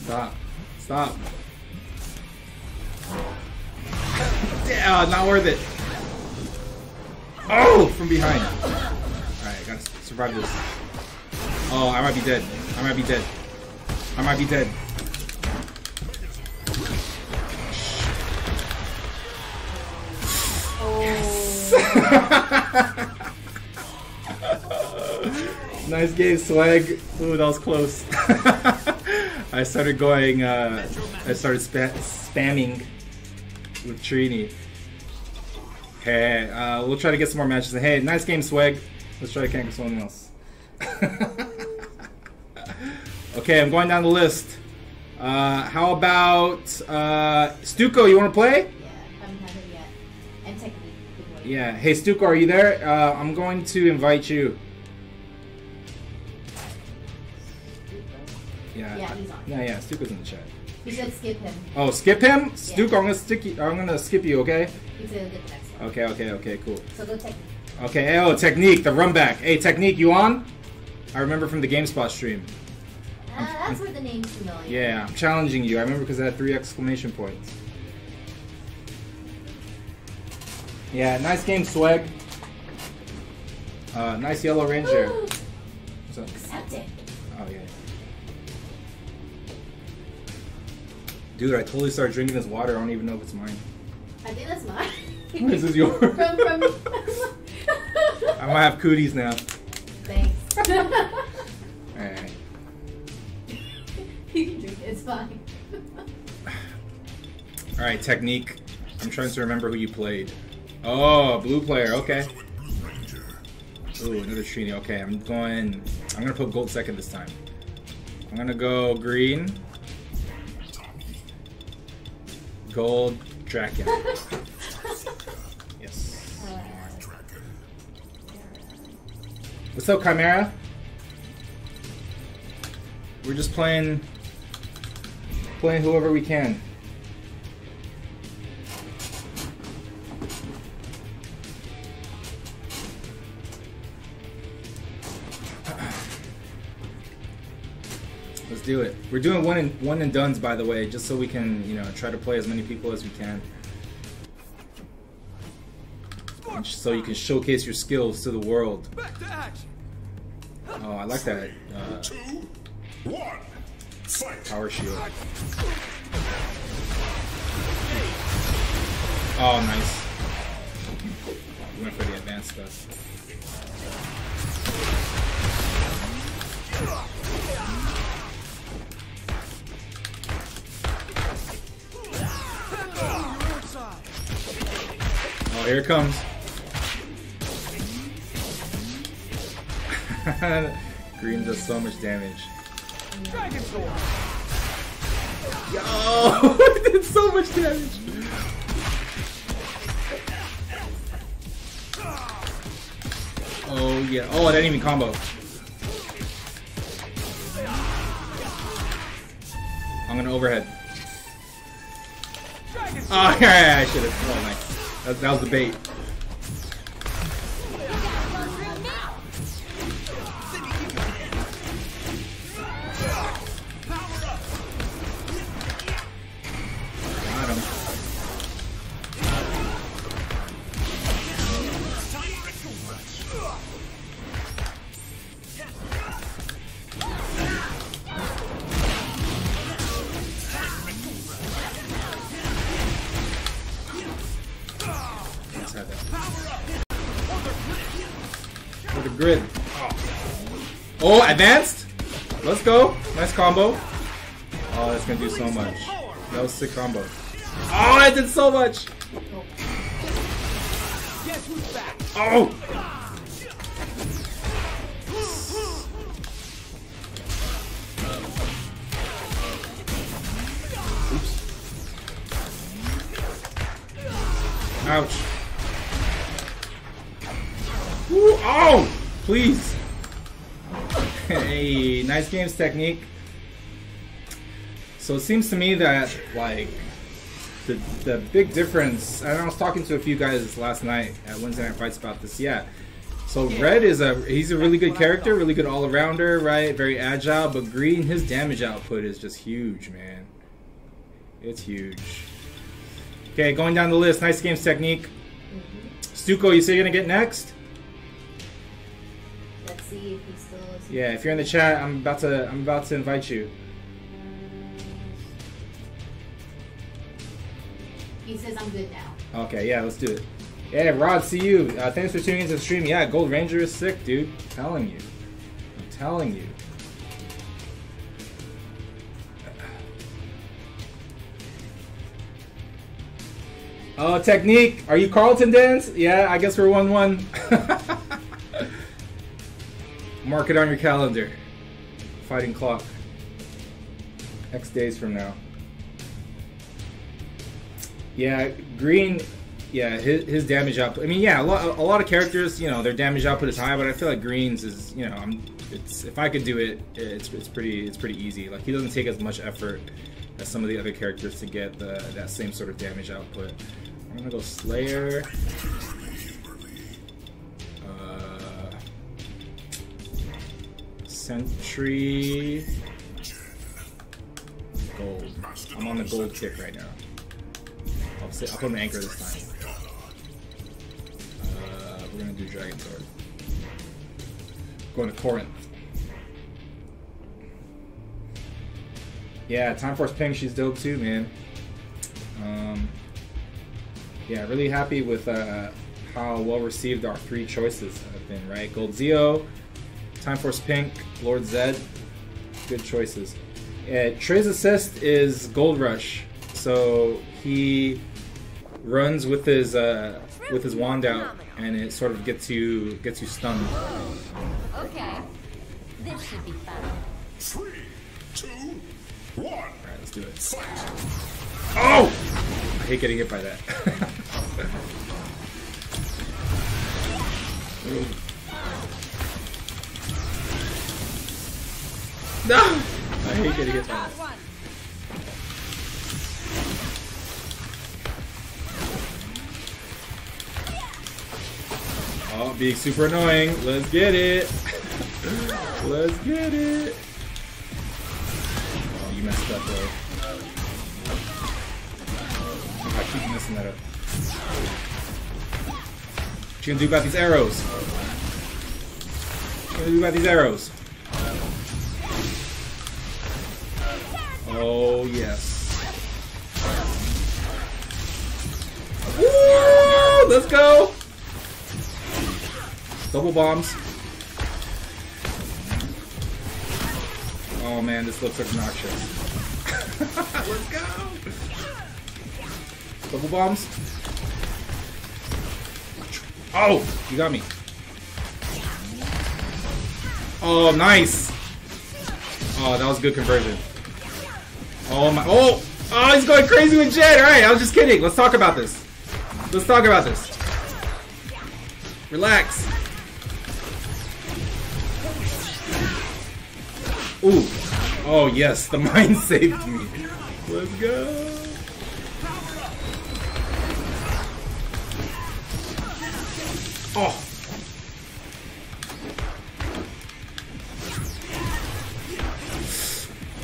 Stop. Stop. Yeah, not worth it. Oh, from behind. Alright, gotta survive this. Oh, I might be dead. I might be dead. I might be dead. Nice game, Swag. Ooh, that was close. I started going, uh, I started spa spamming with Trini. Hey, uh, we'll try to get some more matches. Hey, nice game, Swag. Let's try to cancel someone else. Okay, I'm going down the list. Uh, how about uh, Stuko? You want to play? Yeah, I haven't had it yet. And technically, yeah. Hey, Stuko, are you there? Uh, I'm going to invite you. Yeah, yeah, he's on. Yeah, yeah, Stuka's in the chat. You should skip him. Oh, skip him? Yeah. Stuka, I'm gonna stick you, I'm gonna skip you, okay? He's gonna get the next one. Okay, okay, okay, cool. So go Technique. Okay, oh, Technique, the run back. Hey, Technique, you on? I remember from the GameSpot stream. Uh, that's where the name's familiar. Yeah, I'm challenging you. I remember because I had three exclamation points. Yeah, nice game, Swag. Uh, nice yellow ranger. What's up? Accept it. Oh, yeah. Dude, I totally started drinking this water. I don't even know if it's mine. I think that's mine. This is yours. From, from, I'm gonna have cooties now. Thanks. Alright. You can drink it. It's fine. Alright, Technique. I'm trying to remember who you played. Oh, blue player. Okay. Ooh, another Trini. Okay, I'm going... I'm gonna put gold second this time. I'm gonna go green. Gold Dragon. Yes. Uh, What's up, Chimera? We're just playing, playing whoever we can. Let's do it. We're doing one and one and dones, by the way, just so we can, you know, try to play as many people as we can, and so you can showcase your skills to the world. Oh, I like that. Uh, power shield. Oh, nice. We went for the advanced stuff. Oh, here it comes. Green does so much damage. Dragonzord. Yo, it did so much damage. Oh yeah. Oh, it didn't even combo. I'm gonna overhead. Oh, yeah, I should have. Oh, nice. That, that was the bait. Got him. Grid. Oh, advanced? Let's go. Nice combo. Oh, that's gonna do so much. That was sick combo. Oh, that did so much. Oh. Oops. Ouch. Ooh, oh. Please. Hey, nice games, Technique. So it seems to me that, like, the, the big difference, and I was talking to a few guys last night at Wednesday Night Fights about this, yeah. So Red is a, he's a really good character, really good all-arounder, right? Very agile, but Green, his damage output is just huge, man. It's huge. Okay, going down the list, nice games, Technique. Stuko, you say you're gonna get next? See if he still is. Yeah, if you're in the chat, I'm about to I'm about to invite you. He says I'm good now. Okay, yeah, let's do it. Yeah, Rod, see you. Uh, thanks for tuning into the stream. Yeah, Gold Ranger is sick, dude. I'm telling you. I'm telling you. Oh, Technique, are you Carlton Dance? Yeah, I guess we're one one. Mark it on your calendar. Fighting clock. X days from now. Yeah, Green, yeah, his, his damage output. I mean, yeah, a lot, a lot of characters, you know, their damage output is high, but I feel like Green's is, you know, I'm, it's, if I could do it, it's, it's, pretty, it's pretty easy. Like, he doesn't take as much effort as some of the other characters to get the, that same sort of damage output. I'm gonna go Slayer. Uh, Sentry. Gold. I'm on the gold kick right now. I'll, sit, I'll put an anchor this time. Uh, we're gonna do Dragonzord. Going to Corinth. Yeah, Time Force Pink, she's dope too, man. Um, yeah, really happy with uh, how well received our three choices have been, right? Gold Zeo, Time Force Pink, Lord Zed. Good choices. Yeah, Trey's assist is Gold Rush, so he runs with his uh, with his wand out, and it sort of gets you gets you stunned. Whoa. Okay, this should be fun. Three, two. One. All right, let's do it. Fight. Oh! I hate getting hit by that. No! I hate getting hit by that. Oh, being super annoying. Let's get it. Let's get it. Messed up though. I keep messing that up. What you gonna do about these arrows? What you gonna do about these arrows? Oh yes. Woo! Let's go! Double bombs. Oh man, this looks obnoxious. Let's go! Double bombs. Oh! You got me. Oh, nice! Oh, that was a good conversion. Oh my. Oh! Oh, he's going crazy with Jen! Alright, I was just kidding. Let's talk about this. Let's talk about this. Relax. Ooh. Oh yes, the mine saved me. Let's go. Oh.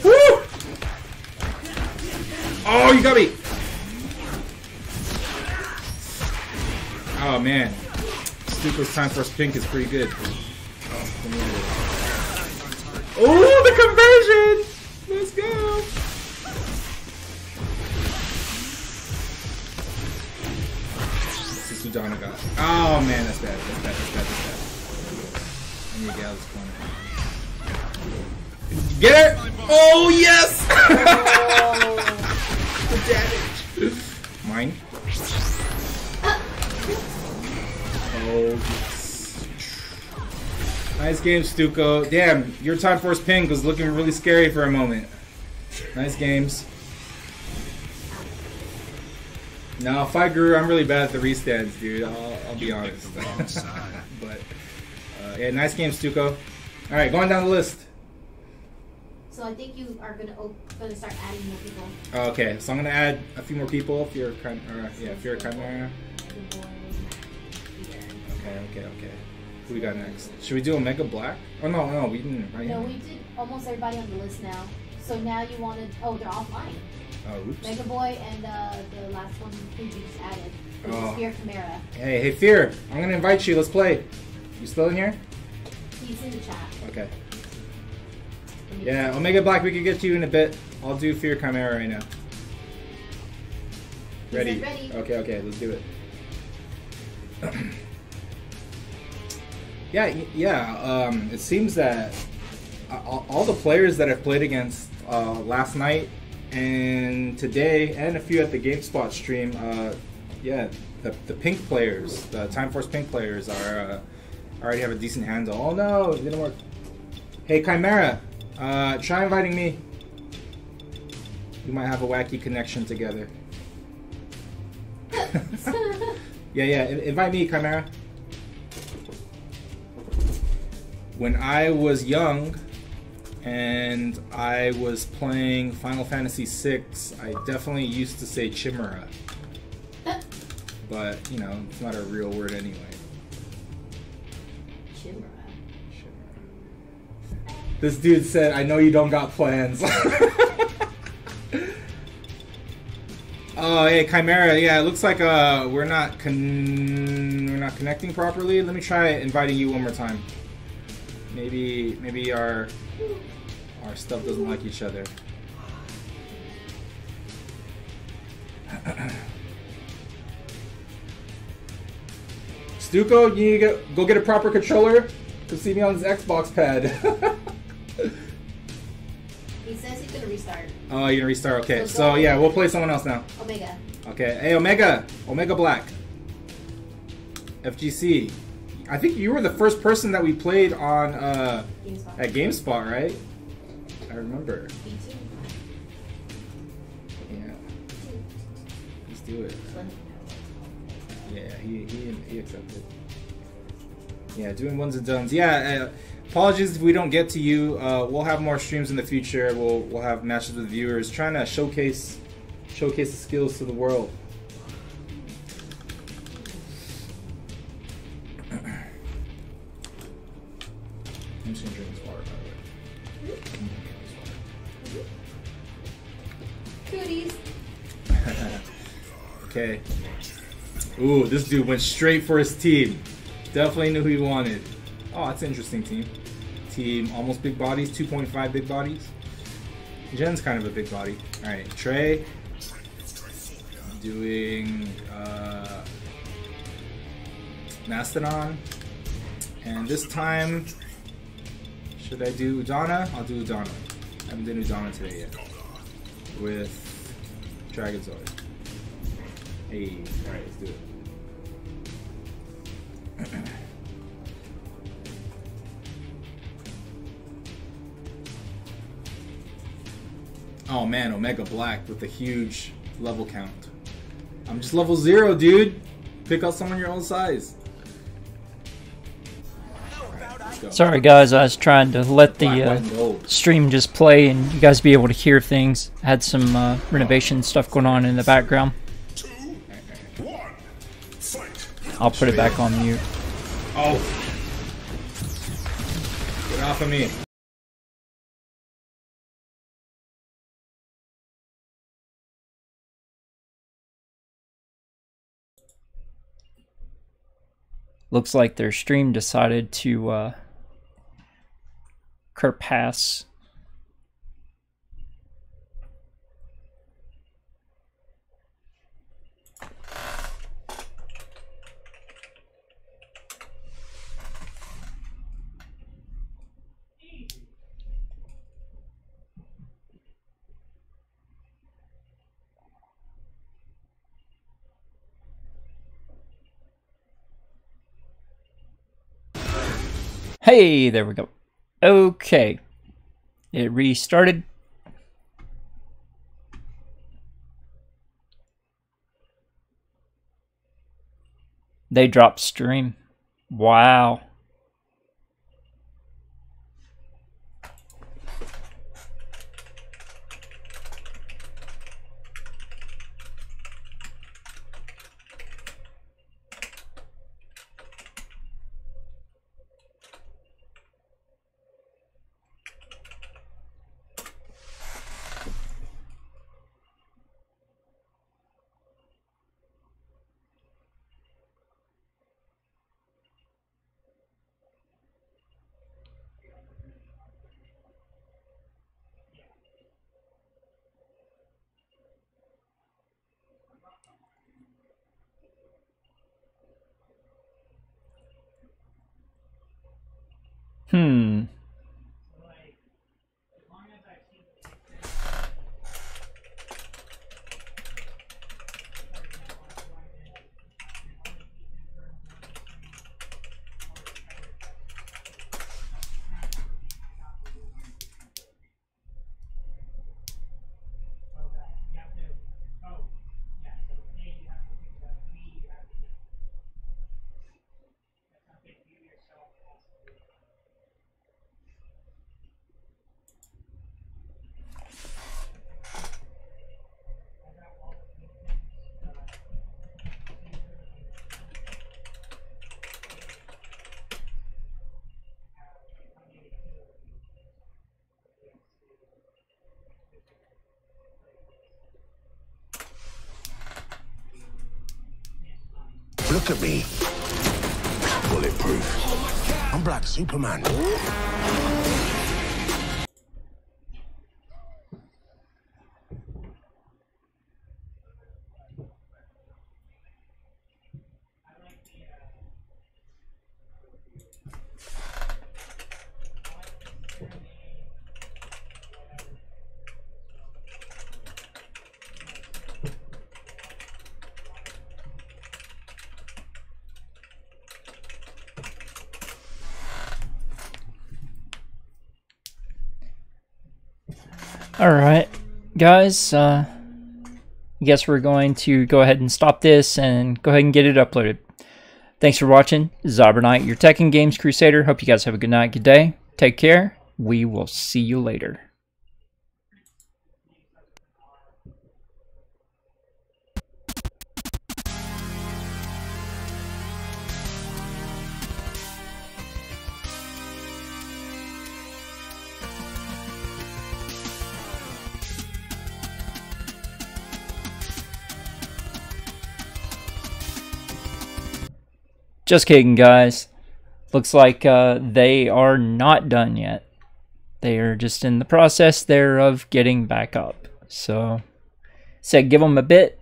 Woo! Oh, you got me. Oh man. Stupa's Time Force Pink is pretty good. Oh, the conversion! Let's go! This is Udonna got. Oh man, that's bad. That's bad. That's bad. That's bad. I need to get out of this corner. Get it! Oh yes! The damage. Mine. Oh. Nice game, Stuco. Damn, your Time Force Pink was looking really scary for a moment. Nice games. No, fight Guru, I'm really bad at the restands, dude. I'll, I'll be honest. But uh, yeah, nice game, Stuco. All right, going down the list. So I think you are gonna gonna start adding more people. Okay, so I'm gonna add a few more people. If you're a kind, or, yeah, if you're a chimera. Okay, okay, okay. What we got next? Should we do Omega Black? Oh no, no, we didn't. Right no, we did almost everybody on the list now. So now you want to? Oh, they're offline. Oh, oops. Mega Boy and uh, the last one who you just added. Oh. Fear Chimera. Hey, hey, Fear! I'm gonna invite you. Let's play. You still in here? He's in the chat. Okay. Yeah, Omega Black. We can get to you in a bit. I'll do Fear Chimera right now. Ready? Ready. Okay, okay, let's do it. yeah, yeah. Um, it seems that all, all the players that I played against uh, last night and today, and a few at the GameSpot stream, uh, yeah, the, the pink players, the Time Force Pink players, are uh, already have a decent handle. Oh no, it didn't work. Hey Chimera, uh, try inviting me. We might have a wacky connection together. Yeah, yeah, invite me, Chimera. When I was young and I was playing Final Fantasy six, I definitely used to say Chimera. But, you know, it's not a real word anyway. Chimera. Chimera. This dude said, I know you don't got plans. Oh, hey, Chimera, yeah, it looks like uh, we're not con we're not connecting properly. Let me try inviting you one more time. Maybe maybe our our stuff doesn't like each other. Stuco, you need to get, go get a proper controller to see me on this Xbox pad. He says he's gonna restart. Oh, you're gonna restart, okay. So, so yeah, we'll play someone else now. Omega. Okay, hey Omega! Omega Black. F G C. I think you were the first person that we played on, uh, GameSpot. At GameSpot, right? I remember. Me too. Yeah. Let's do it. Yeah, he, he, he accepted. Yeah, doing ones and dones. Yeah, uh, apologies if we don't get to you. Uh, we'll have more streams in the future. We'll we'll have matches with viewers, trying to showcase showcase the skills to the world. I'm just gonna drink this water, by the way. Cooties. Okay. Ooh, this dude went straight for his team. Definitely knew who he wanted. Oh, that's an interesting team. Team almost big bodies, two point five big bodies. Jen's kind of a big body. All right, Trey doing uh, Mastodon, and this time should I do Udonna? I'll do Udonna. I haven't done Udonna today yet. With Dragonzord. Hey, all right, let's do it. Oh man, Omega Black with a huge level count. I'm just level zero, dude. Pick out someone your own size. Right, sorry guys, I was trying to let the uh, stream just play and you guys be able to hear things. I had some uh, renovation stuff going on in the background. I'll put it back on mute. Oh. Get off of me. Looks like their stream decided to uh, curpass. Hey, there we go. Okay. It restarted. They dropped stream. Wow. Hmm. Look at me. Bulletproof. I'm Black Superman. Alright, guys, uh, I guess we're going to go ahead and stop this and go ahead and get it uploaded. Thanks for watching. xyberKnight, your Tekken Games Crusader. Hope you guys have a good night, good day. Take care. We will see you later. Just kidding, guys. Looks like uh, they are not done yet. They are just in the process there of getting back up. So, said give them a bit.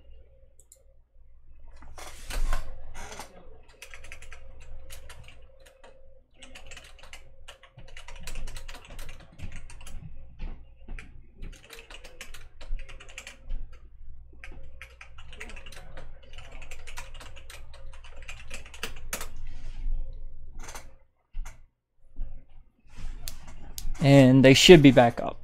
And they should be back up.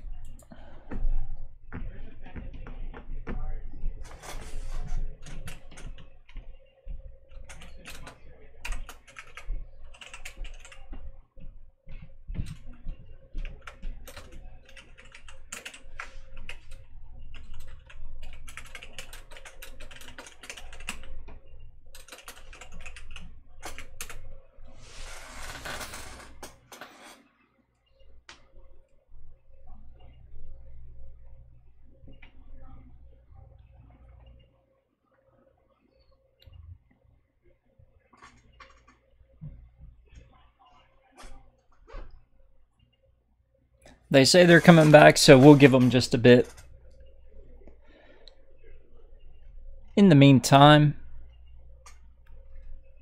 They say they're coming back, so we'll give them just a bit. In the meantime,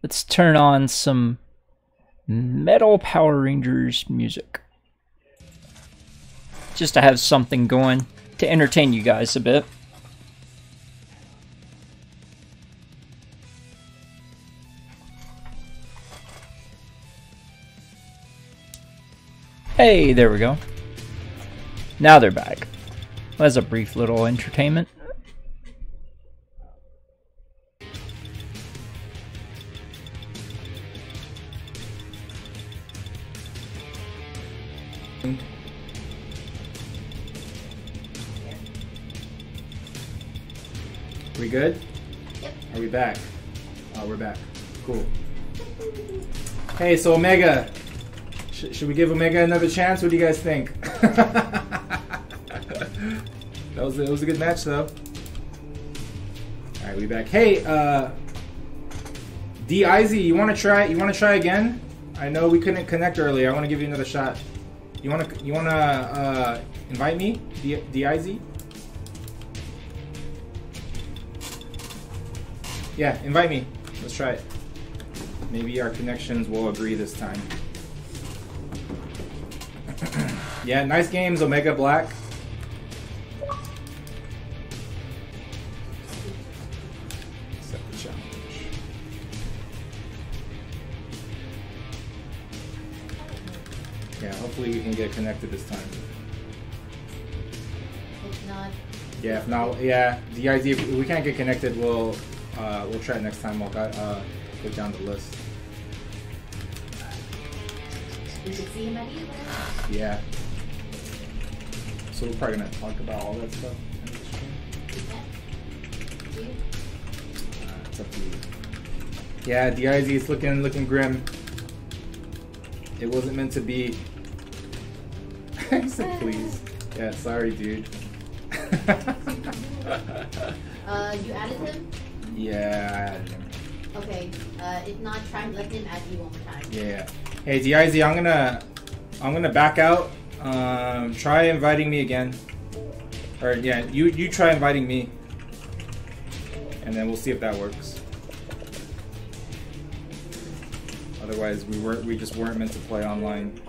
let's turn on some metal Power Rangers music. Just to have something going to entertain you guys a bit. Hey, there we go. Now they're back. Well, that's a brief little entertainment. We good? Yep. Are we back? Oh, we're back. Cool. Hey, so Omega. Sh should we give Omega another chance? What do you guys think? That was, it was a good match, though. All right, we back. Hey, uh, D I Z, you want to try? You want to try again? I know we couldn't connect earlier. I want to give you another shot. You want to? You want to uh, invite me, D I Z? Yeah, invite me. Let's try it. Maybe our connections will agree this time. Yeah, nice games, Omega Black. Accept the challenge. Yeah, hopefully we can get connected this time. If not. Yeah, if not, yeah. The idea, if we can't get connected, we'll uh, we'll try it next time. I'll uh, put down the list. You could see him at Evo. Yeah. So we're probably gonna talk about all that stuff in this stream. Yeah. Uh, it's up to you. Yeah, D I Z is looking looking grim. It wasn't meant to be. I said please. Yeah, sorry, dude. uh, you added him? Yeah, I added him. Okay. Uh, if not, try and let him add you one more time. Yeah. Hey D I Z, I'm gonna, I'm gonna back out. Um, try inviting me again, or yeah, you you try inviting me, and then we'll see if that works. Otherwise, we weren't, we just weren't meant to play online.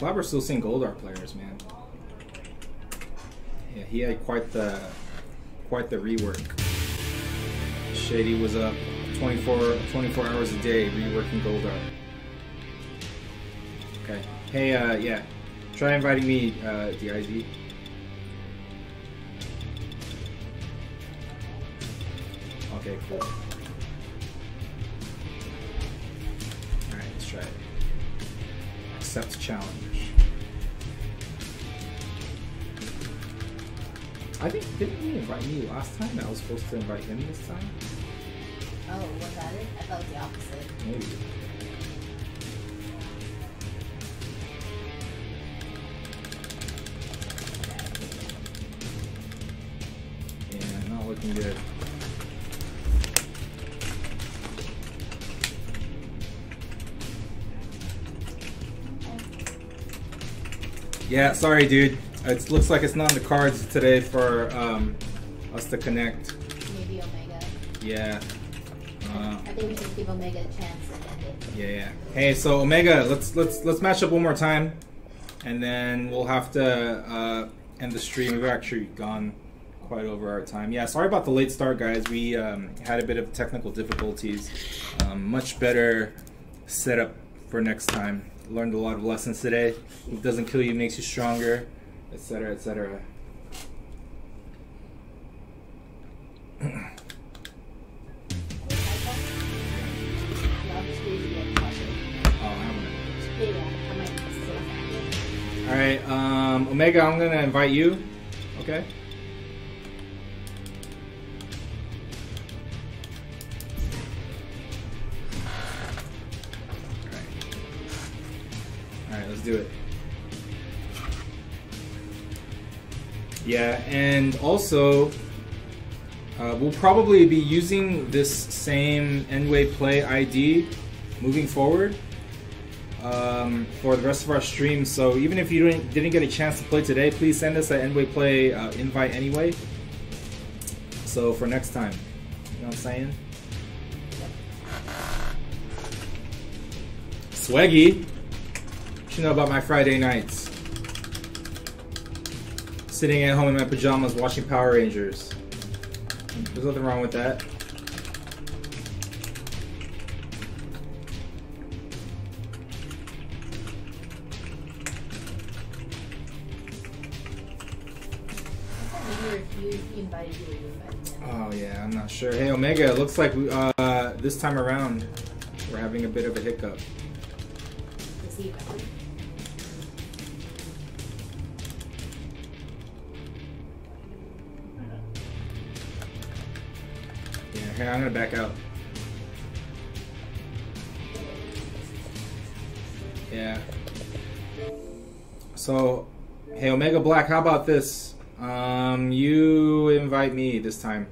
Glad we're still seeing Goldar players, man. Yeah, he had quite the quite the rework. Shady was up twenty-four hours a day reworking Goldar. Okay. Hey, uh, yeah. Try inviting me, uh, D I Z. Okay, cool. All right, let's try it. Accept challenge. I think, didn't he invite me last time? I was supposed to invite him this time? Oh, was that it? I thought it was the opposite. Maybe. Yeah, not looking good. Yeah, sorry dude. It looks like it's not in the cards today for um, us to connect. Maybe Omega. Yeah. Uh, I think we should give Omega a chance and end it. Yeah, yeah. Hey, so Omega, let's let's let's match up one more time, and then we'll have to uh, end the stream. We've actually gone quite over our time. Yeah, sorry about the late start, guys. We um, had a bit of technical difficulties. Um, much better setup for next time. Learned a lot of lessons today. It doesn't kill you, makes you stronger, et cetera, et cetera. All right, um, Omega, I'm gonna invite you. Okay. Let's do it. Yeah, and also uh, we'll probably be using this same nWay Play I D moving forward um, for the rest of our stream. So even if you didn't, didn't get a chance to play today, please send us an nWay Play uh, invite anyway. So for next time, you know what I'm saying? Swaggy. You know about my Friday nights, sitting at home in my pajamas watching Power Rangers. There's nothing wrong with that. Oh yeah, I'm not sure. Hey Omega, it looks like we, uh, this time around we're having a bit of a hiccup. Okay, I'm gonna back out. Yeah. So, hey Omega Black, how about this? Um, you invite me this time.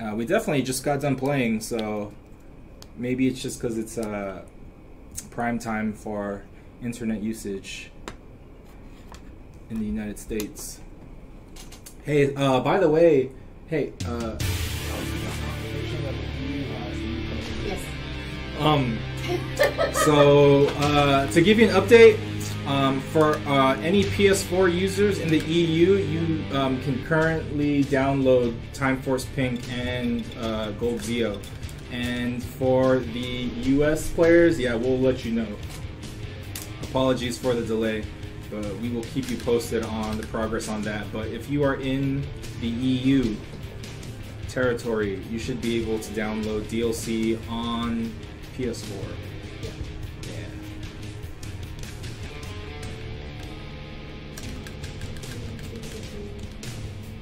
Uh, we definitely just got done playing, so maybe it's just because it's uh, prime time for internet usage in the United States. Hey, uh, by the way, hey, uh, yes. Um, so uh, to give you an update, um, for uh, any P S four users in the E U, you um, can currently download Time Force Pink and uh, Gold Zeo. And for the U S players, yeah, we'll let you know. Apologies for the delay, but we will keep you posted on the progress on that. But if you are in the E U territory, you should be able to download D L C on P S four. Yeah. Yeah.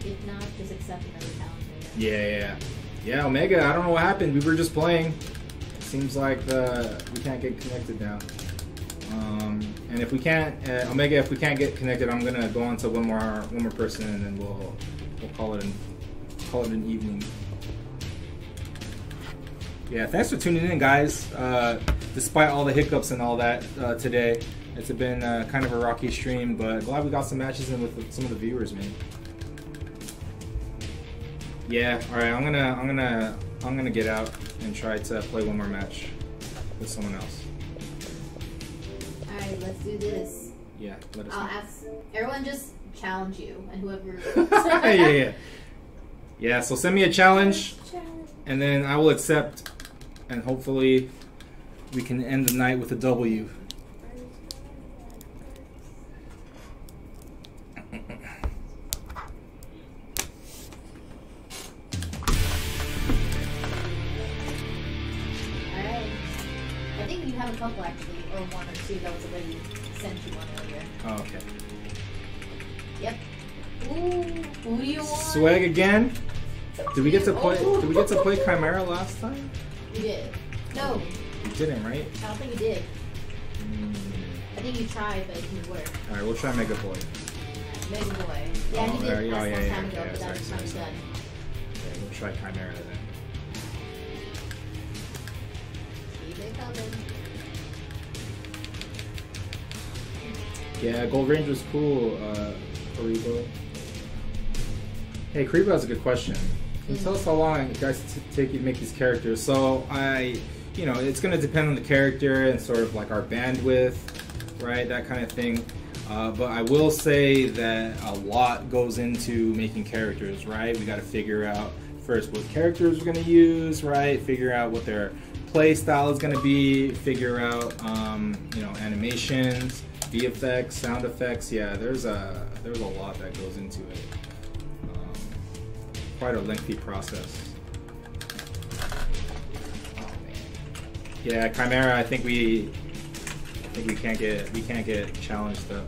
If not, just accept another calendar. Yeah, yeah. Yeah, Omega, I don't know what happened. We were just playing. Seems like the, we can't get connected now. Um, and if we can't, uh, Omega, if we can't get connected, I'm gonna go on to one more one more person, and then we'll we'll call it an call it an evening. Yeah, thanks for tuning in, guys. Uh, despite all the hiccups and all that uh, today, it's been uh, kind of a rocky stream, but glad we got some matches in with some of the viewers, man. Yeah, all right. I'm gonna, I'm gonna, I'm gonna get out and try to play one more match with someone else. All right, let's do this. Yeah, let us. I'll know. ask everyone. Just challenge you and whoever. yeah, yeah, yeah. So send me a challenge, challenge, and then I will accept, and hopefully, we can end the night with a W. Couple actually, or one or two that was already sent you one earlier. Oh, okay. Yep. Ooh, who do you want? Swag again? Did we get to play? Oh. Did we get to play Chimera last time? You did. No. You didn't, right? I don't think you did. Mm. I think you tried, but you weren't. All right, we'll try Mega Boy. Mega Boy. Yeah, oh, he did. Right. Oh, yeah, yeah, yeah. Ago, yeah, sorry, sorry, sorry. Okay, we'll try Chimera then. Keep it coming. Yeah, Gold Ranger's cool, uh, Karibo. Hey, Karibo has a good question. Can you tell us how long it guys t take you to make these characters? So, I, you know, it's going to depend on the character and sort of like our bandwidth, right, that kind of thing. Uh, but I will say that a lot goes into making characters, right? We got to figure out first what characters we're going to use, right? Figure out what their play style is going to be, figure out, um, you know, animations. V F X, sound effects, yeah, there's a there's a lot that goes into it. Um, quite a lengthy process. Oh, man. Yeah, Chimera, I think we I think we can't get we can't get challenged though.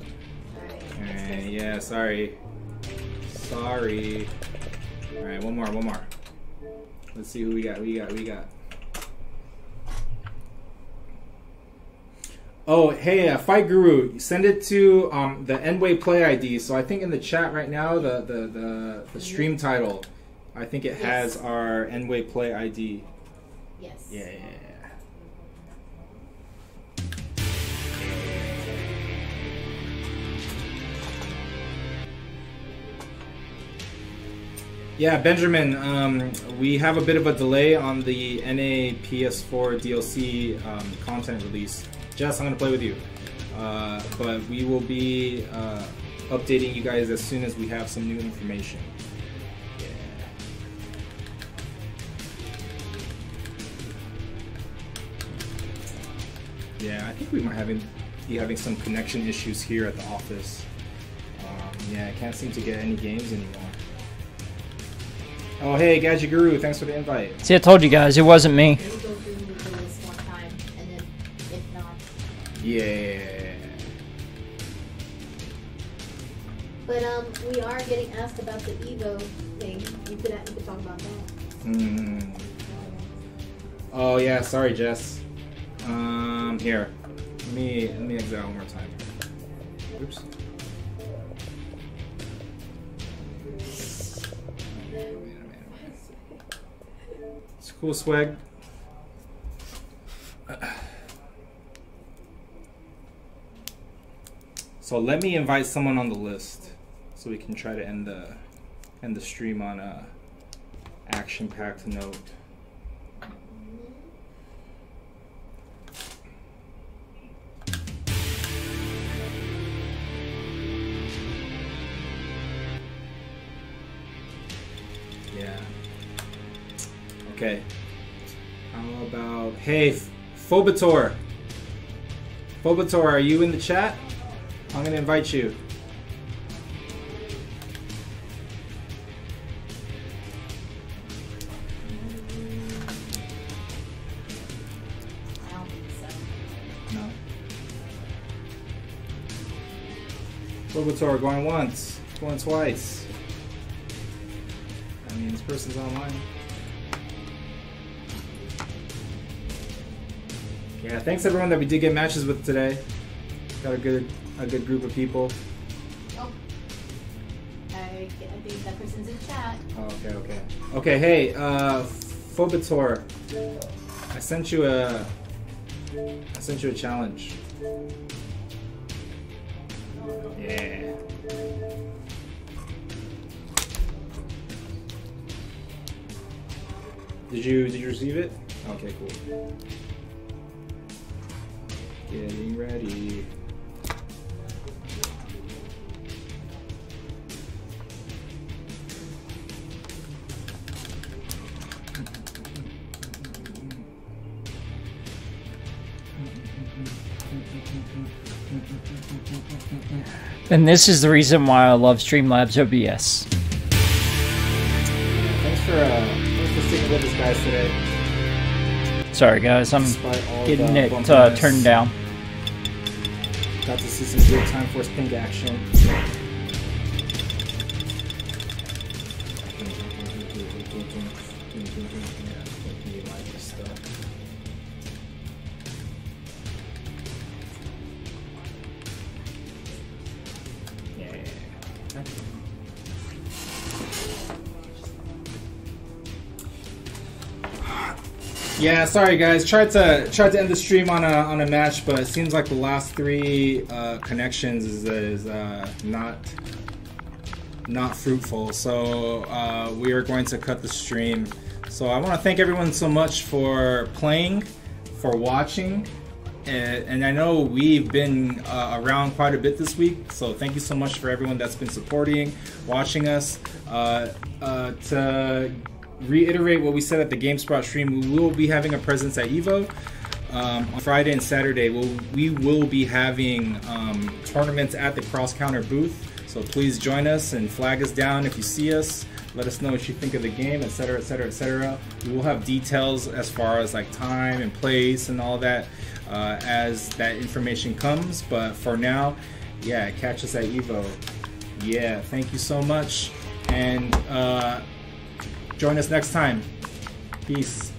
Alright. Alright, yeah, sorry. Sorry. Alright, one more, one more. Let's see who we got, we got, we got. Oh, hey, uh, Fight Guru, send it to um, the nWay Play I D. So I think in the chat right now, the the, the, the stream title, I think it yes. has our nWay Play I D. Yes. Yeah, yeah, yeah. Yeah, Benjamin, um, we have a bit of a delay on the N A P S four D L C um, content release. Jess, I'm going to play with you, uh, but we will be uh, updating you guys as soon as we have some new information. Yeah. Yeah, I think we might having, be having some connection issues here at the office. Um, yeah, I can't seem to get any games anymore. Oh, hey, Gadget Guru, thanks for the invite. See, I told you guys, it wasn't me. Yeah. But um, we are getting asked about the Evo thing. You could, you could talk about that. Mm. Oh yeah, sorry, Jess. Um, here, let me let me exit out one more time. Oops. Oh, man, oh, man, oh, man. It's cool, Swag. Uh, So let me invite someone on the list so we can try to end the end the stream on a action-packed note. Yeah. Okay. How about, hey, Phobator. Phobator, are you in the chat? I'm gonna invite you. Goldar going once, going twice. I mean, this person's online. Yeah, thanks everyone that we did get matches with today. Got a good, a good group of people. Oh, I, I think that person's in chat. Oh, okay, okay, okay. Hey, uh, Phobator, I sent you a, I sent you a challenge. Yeah. Did you did you receive it? Okay, cool. Getting ready. And this is the reason why I love Streamlabs O B S. Thanks for, uh, thanks for sticking with us guys today. Sorry guys, I'm getting it uh, turned down. Got to see some good Time Force Pink action. Yeah, sorry guys. Tried to tried to end the stream on a on a match, but it seems like the last three uh, connections is is uh, not not fruitful. So uh, we are going to cut the stream. So I want to thank everyone so much for playing, for watching, and, and I know we've been uh, around quite a bit this week. So thank you so much for everyone that's been supporting, watching us. Uh, uh, to reiterate what we said at the GameSpot stream, we will be having a presence at Evo um, on Friday and Saturday. We'll, we will be having um, tournaments at the Cross Counter booth, so please join us and flag us down if you see us. Let us know what you think of the game, etc, etc, et cetera. We will have details as far as like time and place and all that uh, as that information comes, but for now, yeah, catch us at Evo. Yeah, thank you so much, and uh, join us next time. Peace.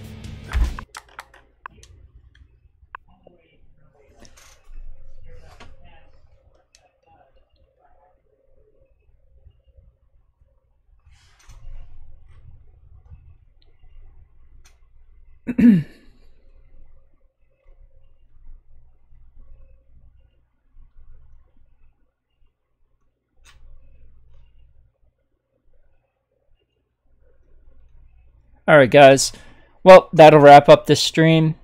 Alright guys, well, that'll wrap up this stream,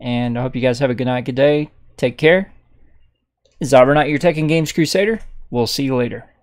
and I hope you guys have a good night, good day, take care. XyberKnight, your Tekken Games Crusader, we'll see you later.